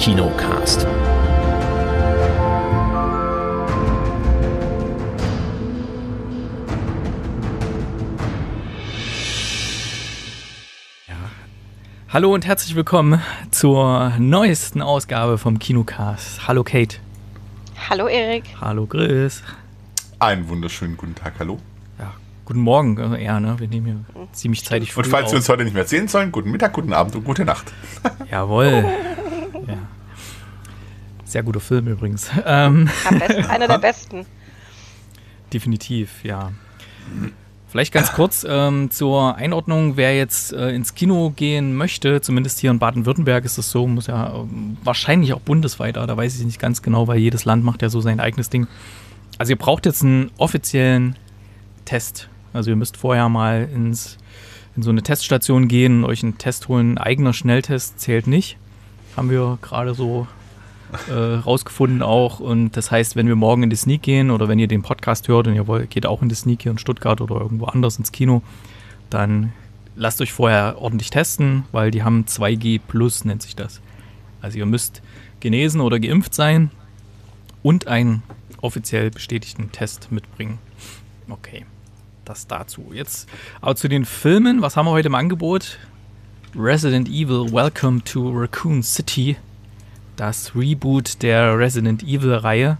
Kinocast. Ja. Hallo und herzlich willkommen zur neuesten Ausgabe vom Kinocast. Hallo Kate. Hallo Erik. Hallo Chris. Einen wunderschönen guten Tag, hallo. Guten Morgen, ja, ne? Wir nehmen hier ziemlich zeitig früh. Und falls wir uns heute nicht mehr sehen sollen, guten Mittag, guten Abend und gute Nacht. Jawohl. Ja. Sehr guter Film übrigens. Einer der besten. Definitiv, ja. Vielleicht ganz kurz zur Einordnung, wer jetzt ins Kino gehen möchte, zumindest hier in Baden-Württemberg ist das so, muss ja wahrscheinlich auch bundesweit, da weiß ich nicht ganz genau, weil jedes Land macht ja so sein eigenes Ding. Also ihr braucht jetzt einen offiziellen Test. Also ihr müsst vorher mal in so eine Teststation gehen, euch einen Test holen. Ein eigener Schnelltest zählt nicht. Haben wir gerade so rausgefunden auch. Und das heißt, wenn wir morgen in die Sneak gehen oder wenn ihr den Podcast hört und ihr wollt, geht auch in die Sneak hier in Stuttgart oder irgendwo anders ins Kino, dann lasst euch vorher ordentlich testen, weil die haben 2G+, nennt sich das. Also ihr müsst genesen oder geimpft sein und einen offiziell bestätigten Test mitbringen. Okay, das dazu. Jetzt aber zu den Filmen. Was haben wir heute im Angebot? Resident Evil Welcome to Raccoon City. Das Reboot der Resident Evil Reihe.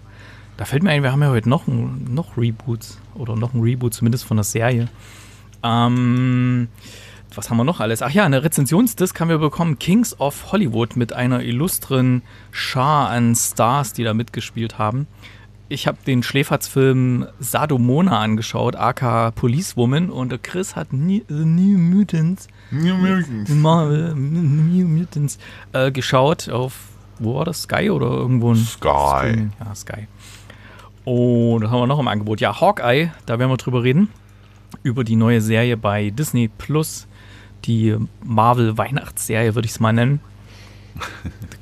Da fällt mir ein, wir haben ja heute noch ein Reboot, zumindest von der Serie. Was haben wir noch alles? Ach ja, eine Rezensionsdisk haben wir bekommen. Kings of Hollywood mit einer illustren Schar an Stars, die da mitgespielt haben. Ich habe den SchleFaz-Film Sadomona angeschaut, aka Policewoman, und der Chris hat New Mutants geschaut auf, wo war das? Sky oder irgendwo? Sky. Ja, Sky. Und das haben wir noch im Angebot. Ja, Hawkeye, da werden wir drüber reden. Über die neue Serie bei Disney Plus, die Marvel-Weihnachtsserie, würde ich es mal nennen.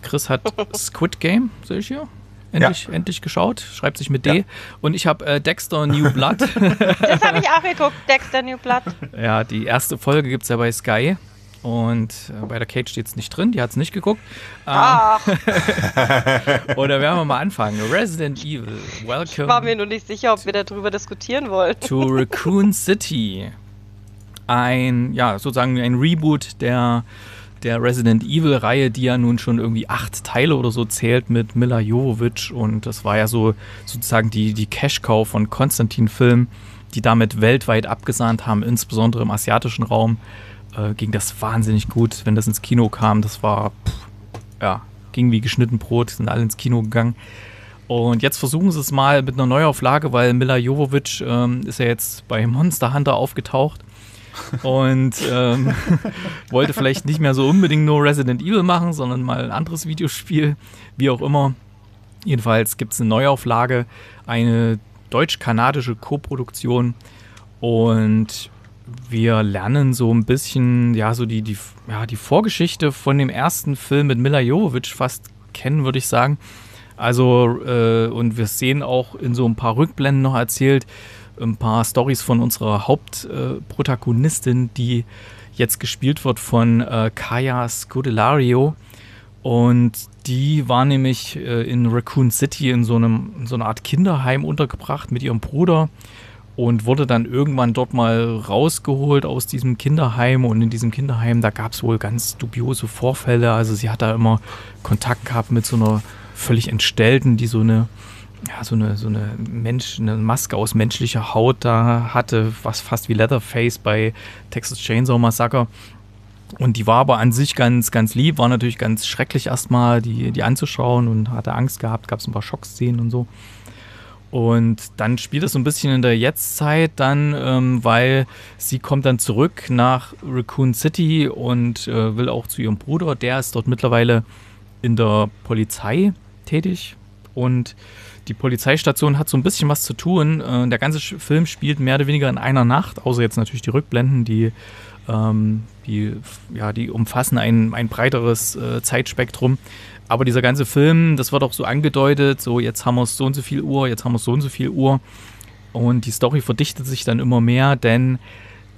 Chris hat Squid Game, sehe ich hier. Endlich geschaut, schreibt sich mit D. Ja. Und ich habe Dexter New Blood. Das habe ich auch geguckt, Dexter New Blood. Ja, die erste Folge gibt es ja bei Sky. Und bei der Kate steht es nicht drin, die hat es nicht geguckt. Ach. Oder werden wir mal anfangen. Resident Evil, welcome. Ich war mir nur nicht sicher, ob wir darüber diskutieren wollen. To Raccoon City. Sozusagen ein Reboot der Resident Evil-Reihe, die ja nun schon irgendwie 8 Teile oder so zählt mit Mila Jovovich, und das war ja so sozusagen die Cash-Cow von Konstantin-Film, die damit weltweit abgesahnt haben, insbesondere im asiatischen Raum. Ging das wahnsinnig gut, wenn das ins Kino kam. Das war, ging wie geschnitten Brot, sind alle ins Kino gegangen. Und jetzt versuchen sie es mal mit einer Neuauflage, weil Mila Jovovich ist ja jetzt bei Monster Hunter aufgetaucht. Und wollte vielleicht nicht mehr so unbedingt nur Resident Evil machen, sondern mal ein anderes Videospiel, wie auch immer. Jedenfalls gibt es eine Neuauflage, eine deutsch-kanadische Koproduktion. Und wir lernen so ein bisschen, die Vorgeschichte von dem ersten Film mit Mila Jovovich fast kennen, würde ich sagen. Also, und wir sehen auch in so ein paar Rückblenden noch erzählt, ein paar Storys von unserer Hauptprotagonistin, die jetzt gespielt wird von Kaya Scodelario. Und die war nämlich in Raccoon City in so einer Art Kinderheim untergebracht mit ihrem Bruder und wurde dann irgendwann dort mal rausgeholt aus diesem Kinderheim. Und in diesem Kinderheim, da gab es wohl ganz dubiose Vorfälle. Also sie hat da immer Kontakt gehabt mit so einer völlig Entstellten, die eine Maske aus menschlicher Haut da hatte, was fast wie Leatherface bei Texas Chainsaw Massacre. Und die war aber an sich ganz, ganz lieb, war natürlich ganz schrecklich erstmal, die anzuschauen, und hatte Angst gehabt, gab es ein paar Schockszenen und so. Und dann spielt es so ein bisschen in der Jetztzeit dann, weil sie kommt dann zurück nach Raccoon City und will auch zu ihrem Bruder, der ist dort mittlerweile in der Polizei tätig. Und die Polizeistation hat so ein bisschen was zu tun. Der ganze Film spielt mehr oder weniger in einer Nacht, außer jetzt natürlich die Rückblenden, die umfassen ein breiteres Zeitspektrum. Aber dieser ganze Film, das wird auch so angedeutet, so jetzt haben wir es so und so viel Uhr, jetzt haben wir es so und so viel Uhr. Und die Story verdichtet sich dann immer mehr, denn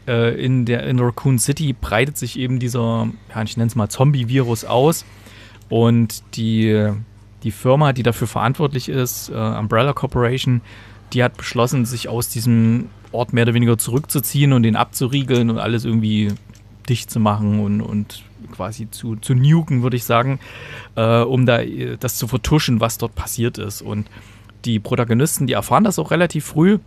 in Raccoon City breitet sich eben dieser, ich nenne es mal Zombie-Virus aus. Und die Firma, die dafür verantwortlich ist, Umbrella Corporation, die hat beschlossen, sich aus diesem Ort mehr oder weniger zurückzuziehen und den abzuriegeln und alles irgendwie dicht zu machen und quasi zu nuken, würde ich sagen, um da das zu vertuschen, was dort passiert ist. Und die Protagonisten, die erfahren das auch relativ früh,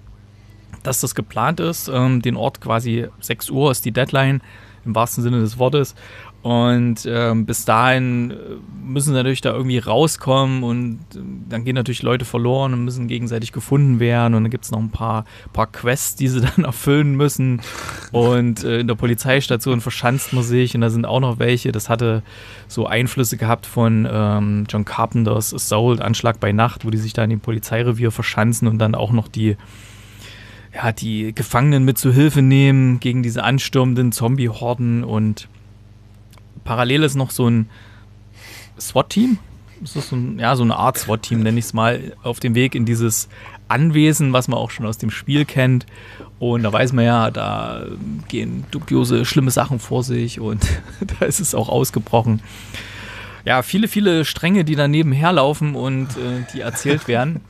dass das geplant ist. Den Ort quasi 6 Uhr ist die Deadline, im wahrsten Sinne des Wortes. Und bis dahin müssen sie natürlich da irgendwie rauskommen und dann gehen natürlich Leute verloren und müssen gegenseitig gefunden werden. Und dann gibt es noch ein paar Quests, die sie dann erfüllen müssen. Und in der Polizeistation verschanzt man sich und da sind auch noch welche. Das hatte so Einflüsse gehabt von John Carpenters Assault, Anschlag bei Nacht, wo die sich da in dem Polizeirevier verschanzen und dann auch noch die Gefangenen mit zu Hilfe nehmen gegen diese anstürmenden Zombie-Horden. Und parallel ist noch so ein SWAT-Team, so eine Art SWAT-Team, nenne ich es mal, auf dem Weg in dieses Anwesen, was man auch schon aus dem Spiel kennt. Und da weiß man ja, da gehen dubiose, schlimme Sachen vor sich und da ist es auch ausgebrochen. Ja, viele, viele Stränge, die daneben herlaufen und die erzählt werden.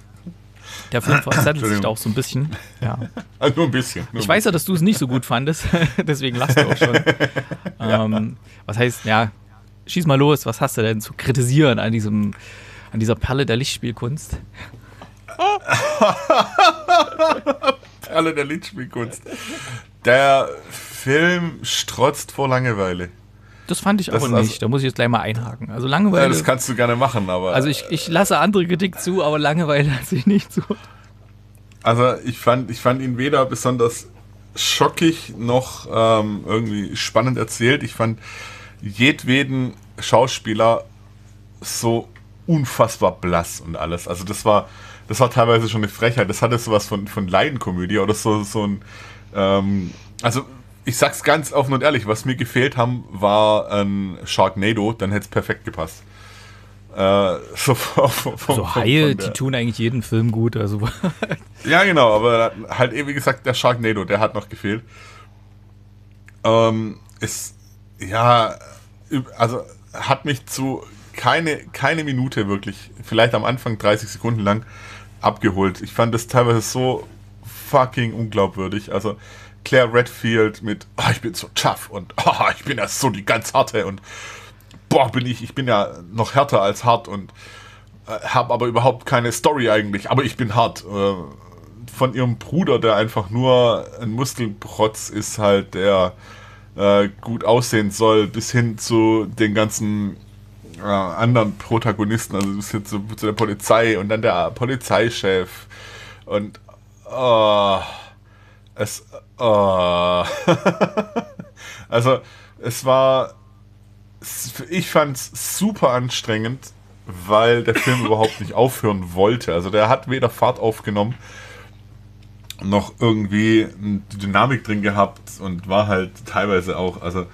Der Film verzettelt sich da auch so ein bisschen. Ja. Also nur ein bisschen. Ich weiß ja, dass du es nicht so gut fandest, deswegen lachst du auch schon. Ja. Was heißt, ja, schieß mal los, was hast du denn zu kritisieren an dieser Perle der Lichtspielkunst? Perle der Lichtspielkunst. Der Film strotzt vor Langeweile. Das fand ich aber nicht, also, da muss ich jetzt gleich mal einhaken. Also Langeweile. Ja, das kannst du gerne machen, aber. Also ich lasse andere Kritik zu, aber Langeweile lasse ich nicht zu. Also ich fand ihn weder besonders schockig noch irgendwie spannend erzählt. Ich fand jedweden Schauspieler so unfassbar blass und alles. Also das war teilweise schon eine Frechheit. Das hatte sowas von Leidenkomödie oder so ein. Also ich sag's ganz offen und ehrlich, was mir gefehlt haben, war ein Sharknado, dann hätte es perfekt gepasst. So Haie, die tun eigentlich jeden Film gut. Also. Ja, genau, aber halt eben, wie gesagt, der Sharknado, der hat noch gefehlt. Hat mich zu keine Minute wirklich, vielleicht am Anfang 30 Sekunden lang, abgeholt. Ich fand das teilweise so fucking unglaubwürdig. Also Claire Redfield mit, oh, ich bin so tough und oh, ich bin ja so die ganz Harte und boah, ich bin ja noch härter als hart und habe aber überhaupt keine Story eigentlich, aber ich bin hart. Von ihrem Bruder, der einfach nur ein Muskelprotz ist halt, der gut aussehen soll, bis hin zu den ganzen anderen Protagonisten, also bis hin zu der Polizei und dann der Polizeichef und also ich fand es super anstrengend, weil der Film überhaupt nicht aufhören wollte. Also der hat weder Fahrt aufgenommen noch irgendwie die Dynamik drin gehabt und war halt teilweise auch, also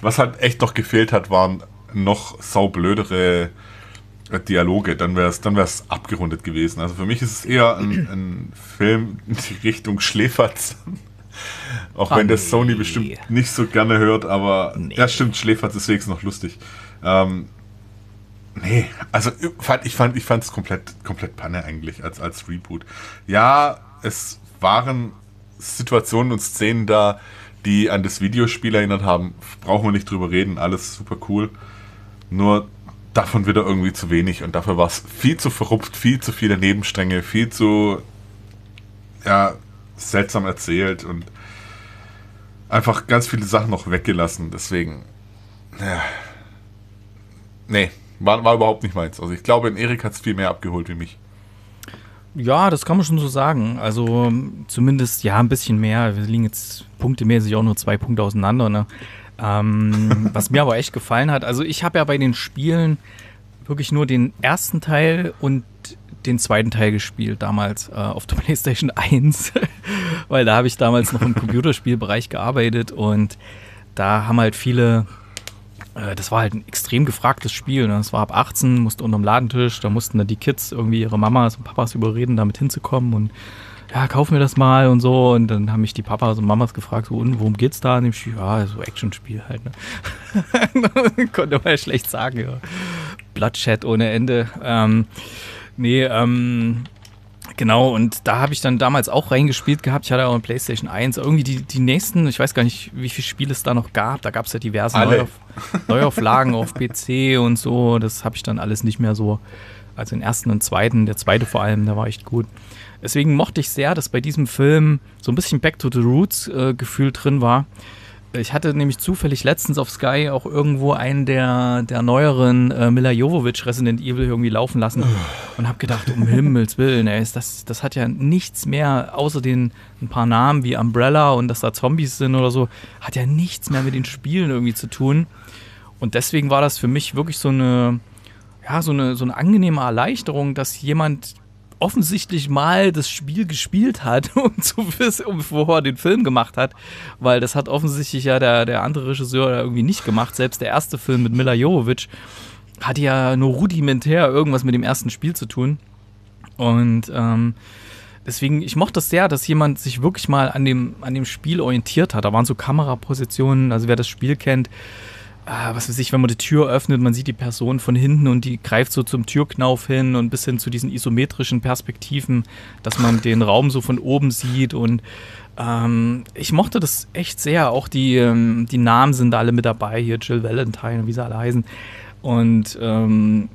was halt echt noch gefehlt hat, waren noch saublödere Dialoge, dann wär's abgerundet gewesen. Also für mich ist es eher ein Film in die Richtung SchleFaz. Auch wenn das Sony bestimmt nicht so gerne hört, aber das stimmt, SchleFaz ist wenigstens noch lustig. Also ich fand es komplett Panne eigentlich als Reboot. Ja, es waren Situationen und Szenen da, die an das Videospiel erinnert haben. Brauchen wir nicht drüber reden, alles super cool. Nur davon wieder irgendwie zu wenig und dafür war es viel zu verrupft, viel zu viele Nebenstränge, viel zu seltsam erzählt und einfach ganz viele Sachen noch weggelassen. Deswegen, war überhaupt nicht meins. Also ich glaube, in Erik hat es viel mehr abgeholt wie mich. Ja, das kann man schon so sagen. Also zumindest, ein bisschen mehr. Wir liegen jetzt punktemäßig auch nur 2 Punkte auseinander, ne? Was mir aber echt gefallen hat, also ich habe ja bei den Spielen wirklich nur den ersten Teil und den zweiten Teil gespielt, damals auf der PlayStation 1, weil da habe ich damals noch im Computerspielbereich gearbeitet und da haben halt viele, das war halt ein extrem gefragtes Spiel, ne? Das war ab 18, musste unterm Ladentisch, da mussten dann die Kids irgendwie ihre Mamas und Papas überreden, damit hinzukommen und ja, kauf mir das mal und so. Und dann haben mich die Papas und Mamas gefragt, so, und worum geht's da in dem Spiel? Ja, so Actionspiel halt, ne? Konnte man ja schlecht sagen, ja. Bloodshed ohne Ende. Genau, und da habe ich dann damals auch reingespielt gehabt. Ich hatte auch eine PlayStation 1. Irgendwie die nächsten, ich weiß gar nicht, wie viele Spiele es da noch gab. Da gab es ja diverse Neuauflagen auf PC und so. Das habe ich dann alles nicht mehr so. Also den ersten und zweiten, der zweite vor allem, der war echt gut. Deswegen mochte ich sehr, dass bei diesem Film so ein bisschen Back to the Roots-Gefühl drin war. Ich hatte nämlich zufällig letztens auf Sky auch irgendwo einen der neueren Mila Jovovich Resident Evil irgendwie laufen lassen und habe gedacht, um Himmels Willen, ey, das hat ja nichts mehr, außer den ein paar Namen wie Umbrella und dass da Zombies sind oder so, hat ja nichts mehr mit den Spielen irgendwie zu tun. Und deswegen war das für mich wirklich so eine angenehme Erleichterung, dass jemand offensichtlich mal das Spiel gespielt hat, bevor er den Film gemacht hat, weil das hat offensichtlich ja der andere Regisseur irgendwie nicht gemacht. Selbst der erste Film mit Mila Jovovich hatte ja nur rudimentär irgendwas mit dem ersten Spiel zu tun. Und deswegen, ich mochte das sehr, dass jemand sich wirklich mal an dem Spiel orientiert hat. Da waren so Kamerapositionen, also wer das Spiel kennt, was weiß ich, wenn man die Tür öffnet, man sieht die Person von hinten und die greift so zum Türknauf hin und bis hin zu diesen isometrischen Perspektiven, dass man den Raum so von oben sieht. Und ich mochte das echt sehr. Auch die Namen sind da alle mit dabei, hier Jill Valentine und wie sie alle heißen. Und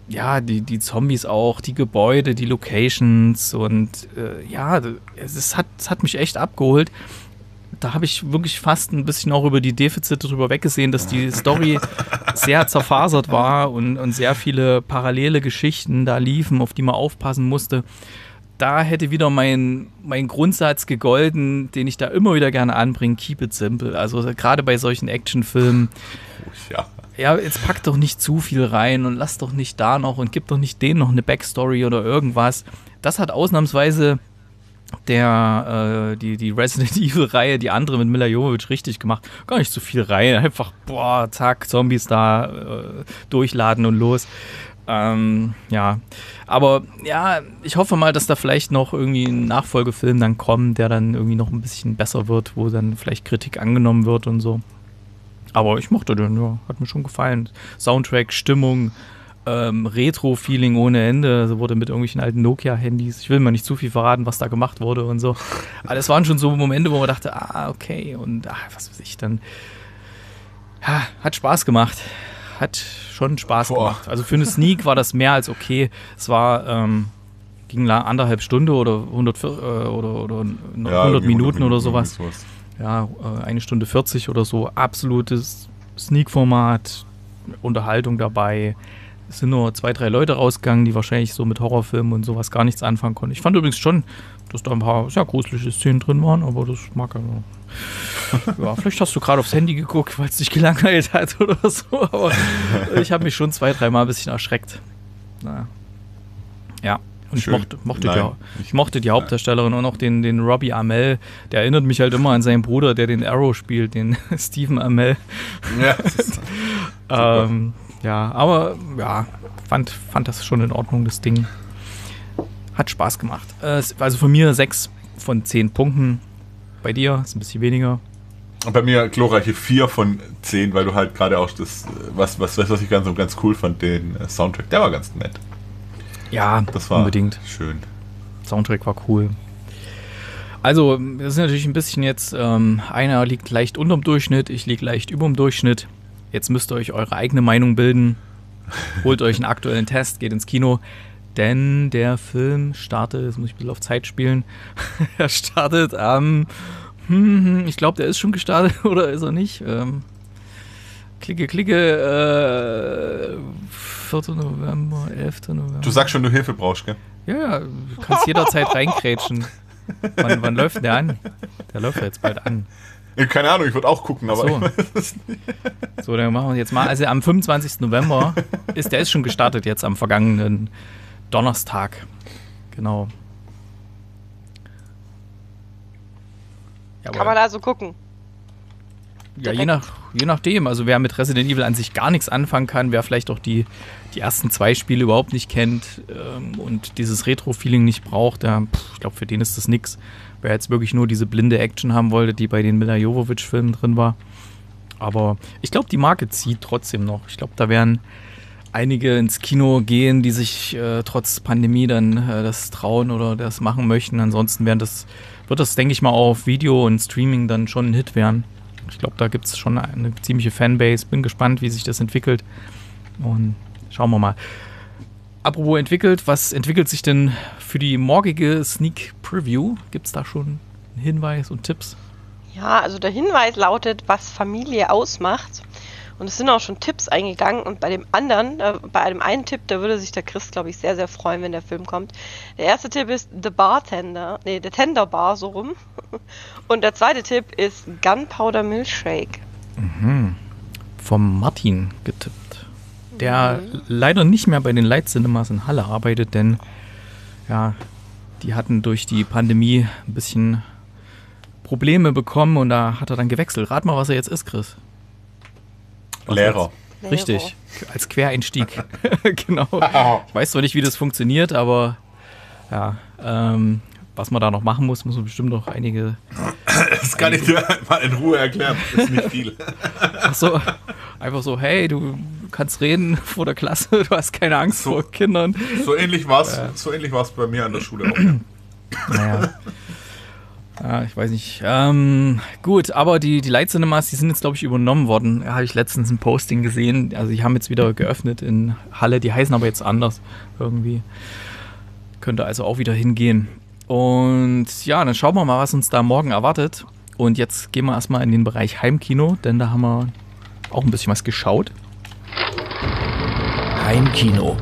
die Zombies auch, die Gebäude, die Locations und es hat mich echt abgeholt. Da habe ich wirklich fast ein bisschen auch über die Defizite drüber weggesehen, dass die Story sehr zerfasert war und sehr viele parallele Geschichten da liefen, auf die man aufpassen musste. Da hätte wieder mein Grundsatz gegolten, den ich da immer wieder gerne anbringe, keep it simple. Also gerade bei solchen Actionfilmen, jetzt packt doch nicht zu viel rein und lass doch nicht da noch und gib doch nicht denen noch eine Backstory oder irgendwas. Das hat ausnahmsweise die Resident Evil-Reihe, die andere mit Mila Jovovich richtig gemacht. Gar nicht so viel Reihe, einfach, zack, Zombies da, durchladen und los. Aber ja, ich hoffe mal, dass da vielleicht noch irgendwie ein Nachfolgefilm dann kommt, der dann irgendwie noch ein bisschen besser wird, wo dann vielleicht Kritik angenommen wird und so. Aber ich mochte den, ja, hat mir schon gefallen. Soundtrack, Stimmung, Retro-Feeling ohne Ende, also wurde mit irgendwelchen alten Nokia-Handys, ich will mal nicht zu viel verraten, was da gemacht wurde und so, aber das waren schon so Momente, wo man dachte, okay, und was weiß ich, dann hat Spaß gemacht, hat schon Spaß gemacht, also für eine Sneak war das mehr als okay, es war, ging 1,5 Stunden oder 100 Minuten oder sowas, ja, 1 Stunde 40 oder so, absolutes Sneak-Format, Unterhaltung dabei. Es sind nur 2-3 Leute rausgegangen, die wahrscheinlich so mit Horrorfilmen und sowas gar nichts anfangen konnten. Ich fand übrigens schon, dass da ein paar sehr gruselige Szenen drin waren, aber das mag er noch. Ja, vielleicht hast du gerade aufs Handy geguckt, weil es dich gelangweilt hat oder so, aber ich habe mich schon 2-3 Mal ein bisschen erschreckt. Naja. Ja. Und ich mochte die Hauptdarstellerin und auch den Robbie Amell. Der erinnert mich halt immer an seinen Bruder, der den Arrow spielt, den Stephen Amell. Ja, das ist fand das schon in Ordnung, das Ding. Hat Spaß gemacht. Also von mir 6 von 10 Punkten. Bei dir ist ein bisschen weniger. Und bei mir glorreiche 4 von 10, weil du halt gerade auch das, was ich ganz cool fand, den Soundtrack, der war ganz nett. Ja, das war unbedingt schön. Soundtrack war cool. Also, das ist natürlich ein bisschen jetzt, einer liegt leicht unterm Durchschnitt, ich liege leicht überm Durchschnitt. Jetzt müsst ihr euch eure eigene Meinung bilden. Holt euch einen aktuellen Test, geht ins Kino. Denn der Film startet, jetzt muss ich ein bisschen auf Zeit spielen, er startet am, ich glaube, der ist schon gestartet oder ist er nicht? Klicke, 4. November, 11. November. Du sagst schon, du Hilfe brauchst, gell? Ja, du kannst jederzeit reingrätschen. Wann läuft denn der an? Der läuft ja jetzt bald an. Keine Ahnung, ich würde auch gucken, aber so. Ich weiß es nicht. So, dann machen wir jetzt mal. Also am 25. November ist schon gestartet jetzt am vergangenen Donnerstag. Genau. Jawohl. Kann man also gucken? Ja, je nachdem. Also wer mit Resident Evil an sich gar nichts anfangen kann, wer vielleicht auch die ersten 2 Spiele überhaupt nicht kennt und dieses Retro-Feeling nicht braucht, ich glaube, für den ist das nix. Wer jetzt wirklich nur diese blinde Action haben wollte, die bei den Mila Jovovich-Filmen drin war. Aber ich glaube, die Marke zieht trotzdem noch. Ich glaube, da werden einige ins Kino gehen, die sich trotz Pandemie dann das trauen oder das machen möchten. Ansonsten wird das, denke ich mal, auch auf Video und Streaming dann schon ein Hit werden. Ich glaube, da gibt es schon eine ziemliche Fanbase. Bin gespannt, wie sich das entwickelt. Und schauen wir mal. Apropos entwickelt, was entwickelt sich denn für die morgige Sneak Preview? Gibt es da schon einen Hinweis und Tipps? Ja, also der Hinweis lautet, was Familie ausmacht. Und es sind auch schon Tipps eingegangen. Und bei dem anderen, bei dem einen Tipp, da würde sich der Chris, glaube ich, sehr, sehr freuen, wenn der Film kommt. Der erste Tipp ist The Bartender, nee, The Tender Bar, so rum. Und der zweite Tipp ist Gunpowder Milkshake. Mhm. Vom Martin getippt. Der leider nicht mehr bei den Leitcinemas in Halle arbeitet, denn ja, die hatten durch die Pandemie ein bisschen Probleme bekommen und da hat er dann gewechselt. Rat mal, was er jetzt ist, Chris. Lehrer. Richtig, als Quereinstieg. Genau. Ich weiß zwar nicht, wie das funktioniert, aber ja, was man da noch machen muss, muss man bestimmt noch einige... Das kann ich dir mal in Ruhe erklären, das ist nicht viel. Ach so, einfach so, hey, du kannst reden vor der Klasse, du hast keine Angst so, vor Kindern. So ähnlich war es bei mir an der Schule auch. Naja. Ah, ich weiß nicht. Gut, aber die Leitcinemas, die sind jetzt, glaube ich, übernommen worden. Da habe ich letztens ein Posting gesehen. Also die haben jetzt wieder geöffnet in Halle. Die heißen aber jetzt anders irgendwie. Könnte also auch wieder hingehen. Und ja, dann schauen wir mal, was uns da morgen erwartet. Und jetzt gehen wir erstmal in den Bereich Heimkino, denn da haben wir auch ein bisschen was geschaut. Heimkino.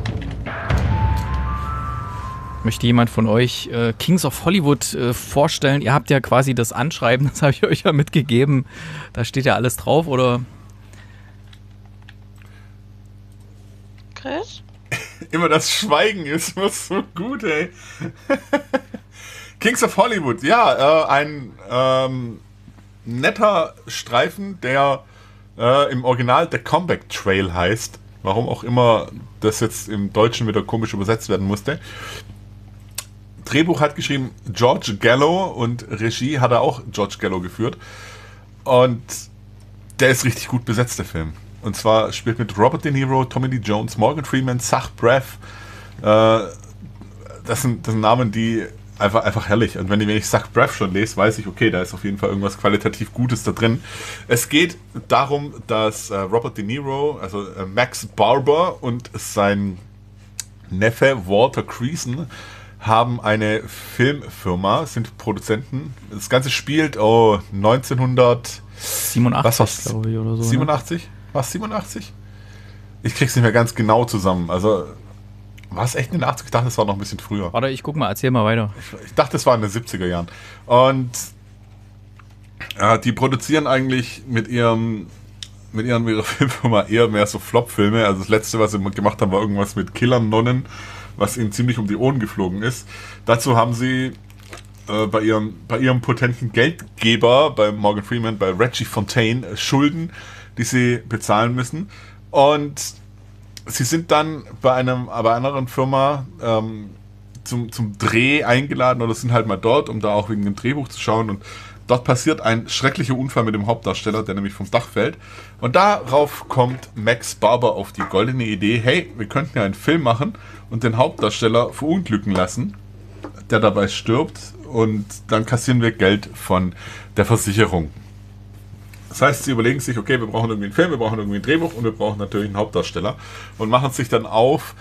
Möchte jemand von euch Kings of Hollywood vorstellen? Ihr habt ja quasi das Anschreiben, das habe ich euch ja mitgegeben. Da steht ja alles drauf, oder? Chris? Immer das Schweigen ist was so gut, ey. Kings of Hollywood, ja, ein netter Streifen, der im Original The Comeback Trail heißt. Warum auch immer das jetzt im Deutschen wieder komisch übersetzt werden musste. Drehbuch hat geschrieben George Gallo und Regie hat er auch George Gallo geführt. Und der ist richtig gut besetzt, der Film. Und zwar spielt mit Robert De Niro, Tommy Lee Jones, Morgan Freeman, Zach Braff. Das sind Namen, die einfach herrlich. Und wenn ich Zach Braff schon lese, weiß ich, okay, da ist auf jeden Fall irgendwas qualitativ Gutes da drin. Es geht darum, dass Robert De Niro, also Max Barber und sein Neffe Walter Creason haben eine Filmfirma, sind Produzenten. Das Ganze spielt 1987, glaube ich, oder so. 87? Ne? Was, 87? Ich krieg's nicht mehr ganz genau zusammen. Also, war es echt in den 80ern? Ich dachte, das war noch ein bisschen früher. Warte, ich guck mal, erzähl mal weiter. Ich dachte, das war in den 70er Jahren. Und die produzieren eigentlich mit ihrer Filmfirma eher mehr so Flop-Filme. Also das letzte, was sie gemacht haben, war irgendwas mit Killernonnen, was ihnen ziemlich um die Ohren geflogen ist. Dazu haben sie bei ihrem potenten Geldgeber, bei Morgan Freeman, bei Reggie Fontaine, Schulden, die sie bezahlen müssen. Und sie sind dann bei einer anderen Firma zum Dreh eingeladen oder sind halt mal dort, um da auch wegen dem Drehbuch zu schauen. Und dort passiert ein schrecklicher Unfall mit dem Hauptdarsteller, der nämlich vom Dach fällt. Und darauf kommt Max Barber auf die goldene Idee, hey, wir könnten ja einen Film machen und den Hauptdarsteller verunglücken lassen, der dabei stirbt, und dann kassieren wir Geld von der Versicherung. Das heißt, sie überlegen sich, okay, wir brauchen irgendwie einen Film, wir brauchen irgendwie ein Drehbuch und wir brauchen natürlich einen Hauptdarsteller und machen sich dann auf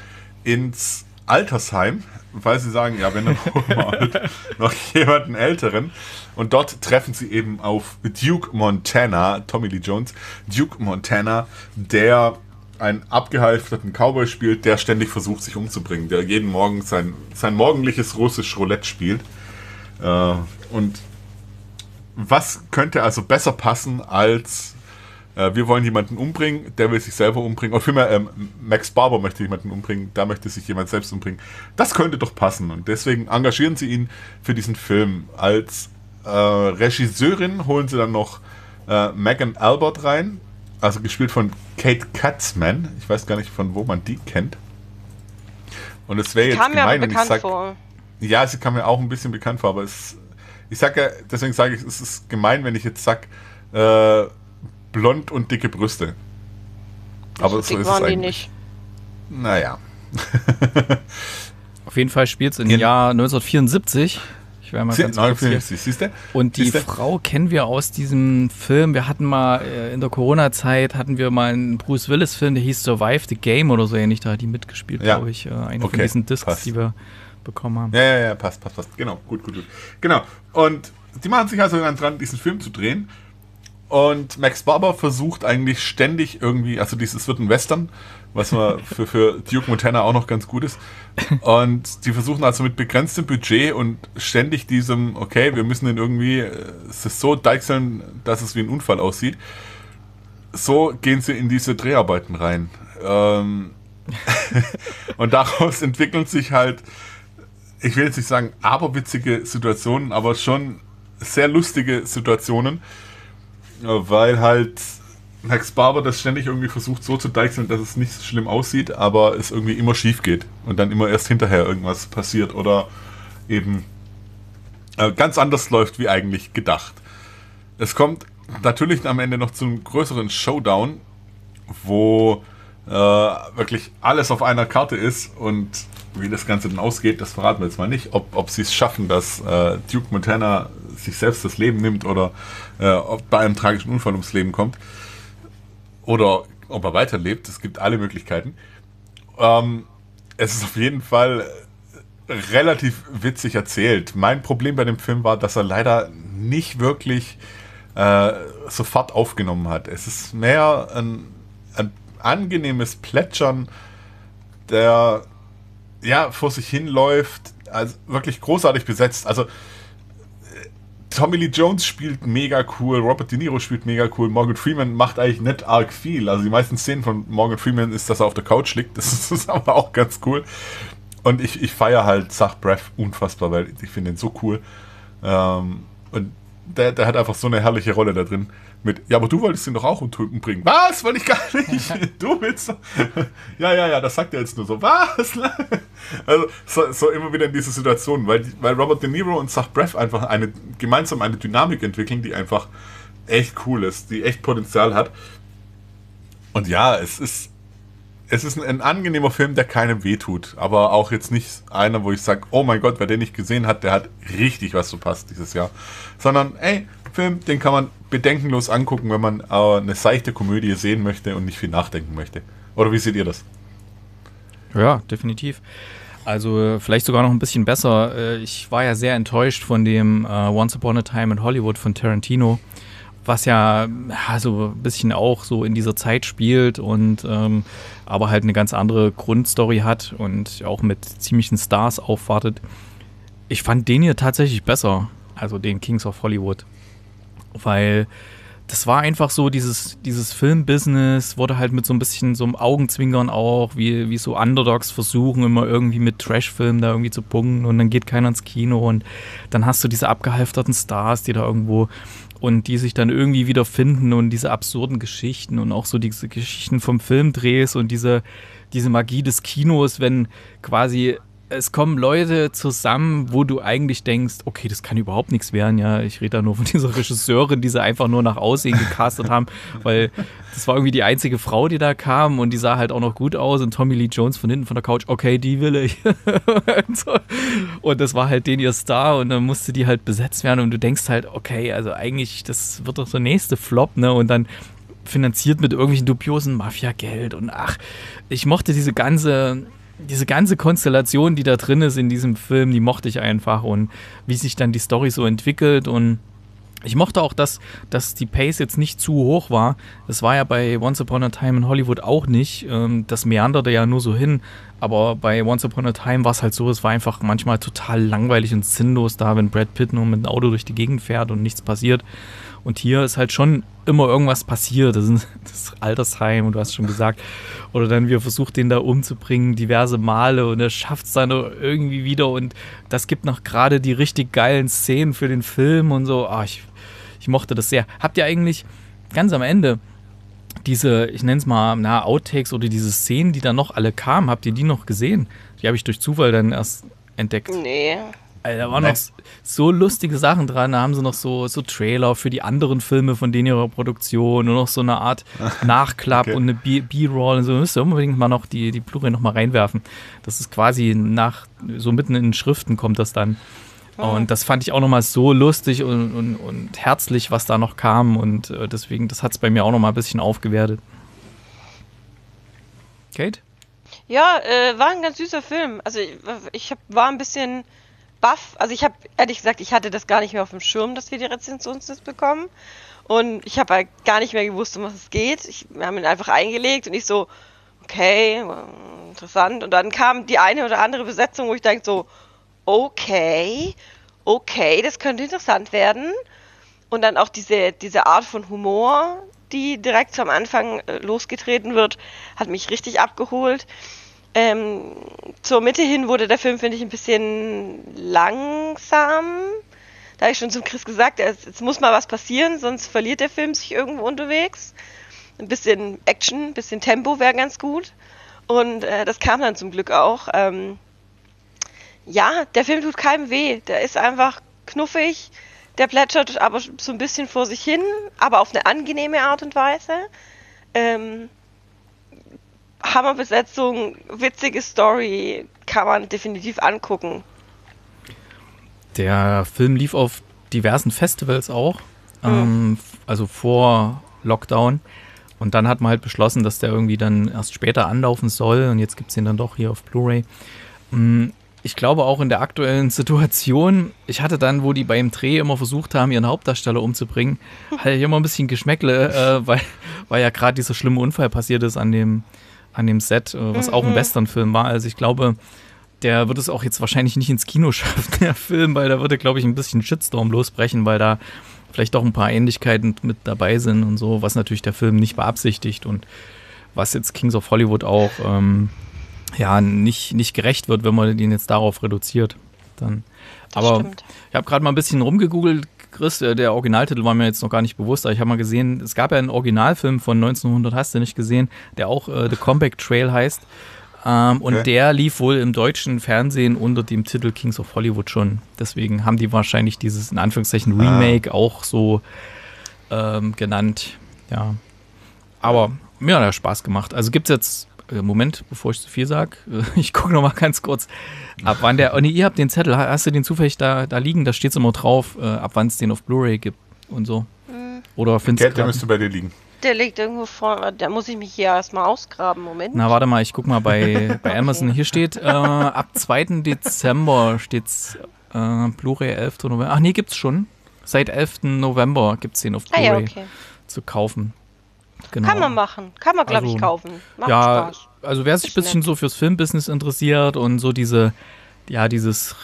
ins Altersheim, weil sie sagen, ja, wenn, dann holen wir halt noch jemanden Älteren. Und dort treffen sie eben auf Duke Montana, Tommy Lee Jones, Duke Montana, der einen abgehalfterten Cowboy spielt, der ständig versucht, sich umzubringen, der jeden Morgen sein morgendliches russisch Roulette spielt. Und was könnte also besser passen als... wir wollen jemanden umbringen, der will sich selber umbringen. Oder vielmehr, Max Barber möchte jemanden umbringen, da möchte sich jemand selbst umbringen. Das könnte doch passen. Und deswegen engagieren sie ihn für diesen Film. Als Regisseurin holen sie dann noch Megan Albert rein. Also gespielt von Kate Katzman. Ich weiß gar nicht, von wo man die kennt. Und es wäre jetzt gemein, wenn ich sage... Ja, sie kam mir auch ein bisschen bekannt vor. Aber deswegen sage ich, es ist gemein, wenn ich jetzt sage... blond und dicke Brüste. Aber so ist es eigentlich. Die nicht. Naja. Auf jeden Fall spielt es im Jahr 1974. Ich wär mal ganz kurz hier. Siehste? Und die Frau kennen wir aus diesem Film. Wir hatten mal in der Corona-Zeit einen Bruce Willis-Film, der hieß Survive the Game oder so ähnlich. Da hat die mitgespielt, glaube ich. Eine von diesen Discs, die wir bekommen haben. Ja, passt. Genau, gut. Genau. Und die machen sich also dran, diesen Film zu drehen. Und Max Barber versucht eigentlich ständig irgendwie, also es wird ein Western, was mal für Duke Montana auch noch ganz gut ist. Und die versuchen also mit begrenztem Budget und ständig diesem, okay, wir müssen den irgendwie, es ist so deichseln, dass es wie ein Unfall aussieht. So gehen sie in diese Dreharbeiten rein. Und daraus entwickeln sich halt, ich will jetzt nicht sagen aberwitzige Situationen, aber schon sehr lustige Situationen. Weil halt Max Barber das ständig irgendwie versucht so zu deichseln, dass es nicht so schlimm aussieht, aber es irgendwie immer schief geht und dann immer erst hinterher irgendwas passiert oder eben ganz anders läuft, wie eigentlich gedacht. Es kommt natürlich am Ende noch zum größeren Showdown, wo wirklich alles auf einer Karte ist, und wie das Ganze dann ausgeht, das verraten wir jetzt mal nicht. Ob sie es schaffen, dass Duke Montana sich selbst das Leben nimmt oder ob bei einem tragischen Unfall ums Leben kommt oder ob er weiterlebt. Es gibt alle Möglichkeiten. Es ist auf jeden Fall relativ witzig erzählt. Mein Problem bei dem Film war, dass er leider nicht wirklich sofort aufgenommen hat. Es ist mehr ein angenehmes Plätschern, der vor sich hinläuft. Also wirklich großartig besetzt. Also Tommy Lee Jones spielt mega cool, Robert De Niro spielt mega cool, Morgan Freeman macht eigentlich nicht arg viel. Also die meisten Szenen von Morgan Freeman ist, dass er auf der Couch liegt. Das ist aber auch ganz cool. Und ich feiere halt Zach Braff unfassbar, weil ich finde ihn so cool. Und der hat einfach so eine herrliche Rolle da drin. Mit, ja, aber du wolltest ihn doch auch umbringen. Was? Wollte ich gar nicht. Du willst... Ja, das sagt er jetzt nur so. Was? Also so immer wieder in diese Situation, weil Robert De Niro und Zach Braff einfach gemeinsam eine Dynamik entwickeln, die einfach echt cool ist, die echt Potenzial hat. Und ja, es ist ein angenehmer Film, der keinem wehtut, aber auch jetzt nicht einer, wo ich sage, oh mein Gott, wer den nicht gesehen hat, der hat richtig was verpasst dieses Jahr. Sondern, ey, Film, den kann man bedenkenlos angucken, wenn man eine seichte Komödie sehen möchte und nicht viel nachdenken möchte. Oder wie seht ihr das? Ja, definitiv. Also vielleicht sogar noch ein bisschen besser. Ich war ja sehr enttäuscht von dem Once Upon a Time in Hollywood von Tarantino, was ja so ein bisschen auch so in dieser Zeit spielt und aber halt eine ganz andere Grundstory hat und auch mit ziemlichen Stars aufwartet. Ich fand den hier tatsächlich besser, also den Kings of Hollywood, weil das war einfach so, dieses Filmbusiness wurde halt mit so ein bisschen so einem Augenzwinkern auch, wie so Underdogs versuchen, immer irgendwie mit Trashfilmen da irgendwie zu punkten, und dann geht keiner ins Kino und dann hast du diese abgehalfterten Stars, die da irgendwo, und die sich dann irgendwie wieder finden, und diese absurden Geschichten und auch so diese Geschichten vom Filmdrehs und diese Magie des Kinos, wenn quasi... Es kommen Leute zusammen, wo du eigentlich denkst, okay, das kann überhaupt nichts werden. Ja, ich rede da nur von dieser Regisseurin, die sie einfach nur nach Aussehen gecastet haben, weil das war irgendwie die einzige Frau, die da kam, und die sah halt auch noch gut aus, und Tommy Lee Jones von hinten von der Couch, okay, die will ich. Und das war halt ihr Star, und dann musste die halt besetzt werden, und du denkst halt, okay, also eigentlich, das wird doch der nächste Flop, ne, und dann finanziert mit irgendwelchen dubiosen Mafia-Geld, und ach, ich mochte diese ganze Konstellation, die da drin ist in diesem Film, die mochte ich einfach, und wie sich dann die Story so entwickelt, und ich mochte auch, dass die Pace jetzt nicht zu hoch war. Das war ja bei Once Upon a Time in Hollywood auch nicht, das meanderte ja nur so hin, aber bei Once Upon a Time war es halt so, es war einfach manchmal total langweilig und sinnlos da, wenn Brad Pitt nur mit dem Auto durch die Gegend fährt und nichts passiert. Und hier ist halt schon immer irgendwas passiert. Das ist Altersheim, und du hast schon gesagt. Oder dann, wir versuchen den da umzubringen, diverse Male, und er schafft es dann irgendwie wieder. Und das gibt noch gerade die richtig geilen Szenen für den Film und so. Oh, ich mochte das sehr. Habt ihr eigentlich ganz am Ende diese, ich nenne es mal, Outtakes oder diese Szenen, die dann noch alle kamen, habt ihr die noch gesehen? Die habe ich durch Zufall dann erst entdeckt. Nee. Alter, da waren noch so lustige Sachen dran. Da haben sie noch so Trailer für die anderen Filme von denen ihrer Produktion und noch so eine Art Nachklapp und eine B-Roll und so. Müsst ihr unbedingt mal noch die Blu-ray noch mal reinwerfen. Das ist quasi so mitten in den Schriften kommt das dann. Und das fand ich auch noch mal so lustig und herzlich, was da noch kam. Und deswegen, das hat es bei mir auch noch mal ein bisschen aufgewertet. Kate? Ja, war ein ganz süßer Film. Also ich war ein bisschen baff. Also ich habe, ehrlich gesagt, ich hatte das gar nicht mehr auf dem Schirm, dass wir die Rezensionsliste bekommen. Und ich habe halt gar nicht mehr gewusst, um was es geht. Wir haben ihn einfach eingelegt und ich so, okay, interessant. Und dann kam die eine oder andere Besetzung, wo ich denke so, okay, das könnte interessant werden. Und dann auch diese Art von Humor, die direkt zum Anfang losgetreten wird, hat mich richtig abgeholt. Zur Mitte hin wurde der Film, finde ich, ein bisschen langsam. Da habe ich schon zum Chris gesagt, jetzt muss mal was passieren, sonst verliert der Film sich irgendwo unterwegs. Ein bisschen Action, ein bisschen Tempo wäre ganz gut. Und das kam dann zum Glück auch. Ja, der Film tut keinem weh. Der ist einfach knuffig. Der plätschert aber so ein bisschen vor sich hin, aber auf eine angenehme Art und Weise. Hammerbesetzung, witzige Story, kann man definitiv angucken. Der Film lief auf diversen Festivals auch, also vor Lockdown. Und dann hat man halt beschlossen, dass der irgendwie dann erst später anlaufen soll. Und jetzt gibt es ihn dann doch hier auf Blu-ray. Ich glaube auch in der aktuellen Situation, ich hatte dann, wo die beim Dreh immer versucht haben, ihren Hauptdarsteller umzubringen, hatte ich immer ein bisschen Geschmäckle, weil ja gerade dieser schlimme Unfall passiert ist an dem Set, was auch ein Westernfilm war. Also ich glaube, der wird es auch jetzt wahrscheinlich nicht ins Kino schaffen, der Film, weil da würde, glaube ich, ein bisschen Shitstorm losbrechen, weil da vielleicht doch ein paar Ähnlichkeiten mit dabei sind und so, was natürlich der Film nicht beabsichtigt und was jetzt Kings of Hollywood auch nicht gerecht wird, wenn man den jetzt darauf reduziert. Dann. Aber ich habe gerade mal ein bisschen rumgegoogelt, Chris, der Originaltitel war mir jetzt noch gar nicht bewusst, aber ich habe mal gesehen, es gab ja einen Originalfilm von 1900, hast du nicht gesehen, der auch The Comeback Trail heißt. Und der lief wohl im deutschen Fernsehen unter dem Titel Kings of Hollywood schon. Deswegen haben die wahrscheinlich dieses, in Anführungszeichen, Remake auch so genannt. Ja. Aber mir hat er Spaß gemacht. Also gibt es jetzt Moment, bevor ich zu viel sage, ich gucke noch mal ganz kurz, ab wann der, oh nee, ihr habt den Zettel, hast du den zufällig da liegen, da steht es immer drauf, ab wann es den auf Blu-ray gibt und so. Oder findest du? Der müsste bei dir liegen. Der liegt irgendwo vorne, da muss ich mich hier erstmal ausgraben, Moment. Na, warte mal, ich guck mal bei Amazon, hier steht, ab 2. Dezember steht's, Blu-ray 11. November, ach nee, gibt's schon, seit 11. November gibt's den auf Blu-ray zu kaufen. Genau. Kann man machen, kann man, glaube ich, kaufen. Macht Spaß. Also wer sich ein bisschen so fürs Filmbusiness interessiert und so dieses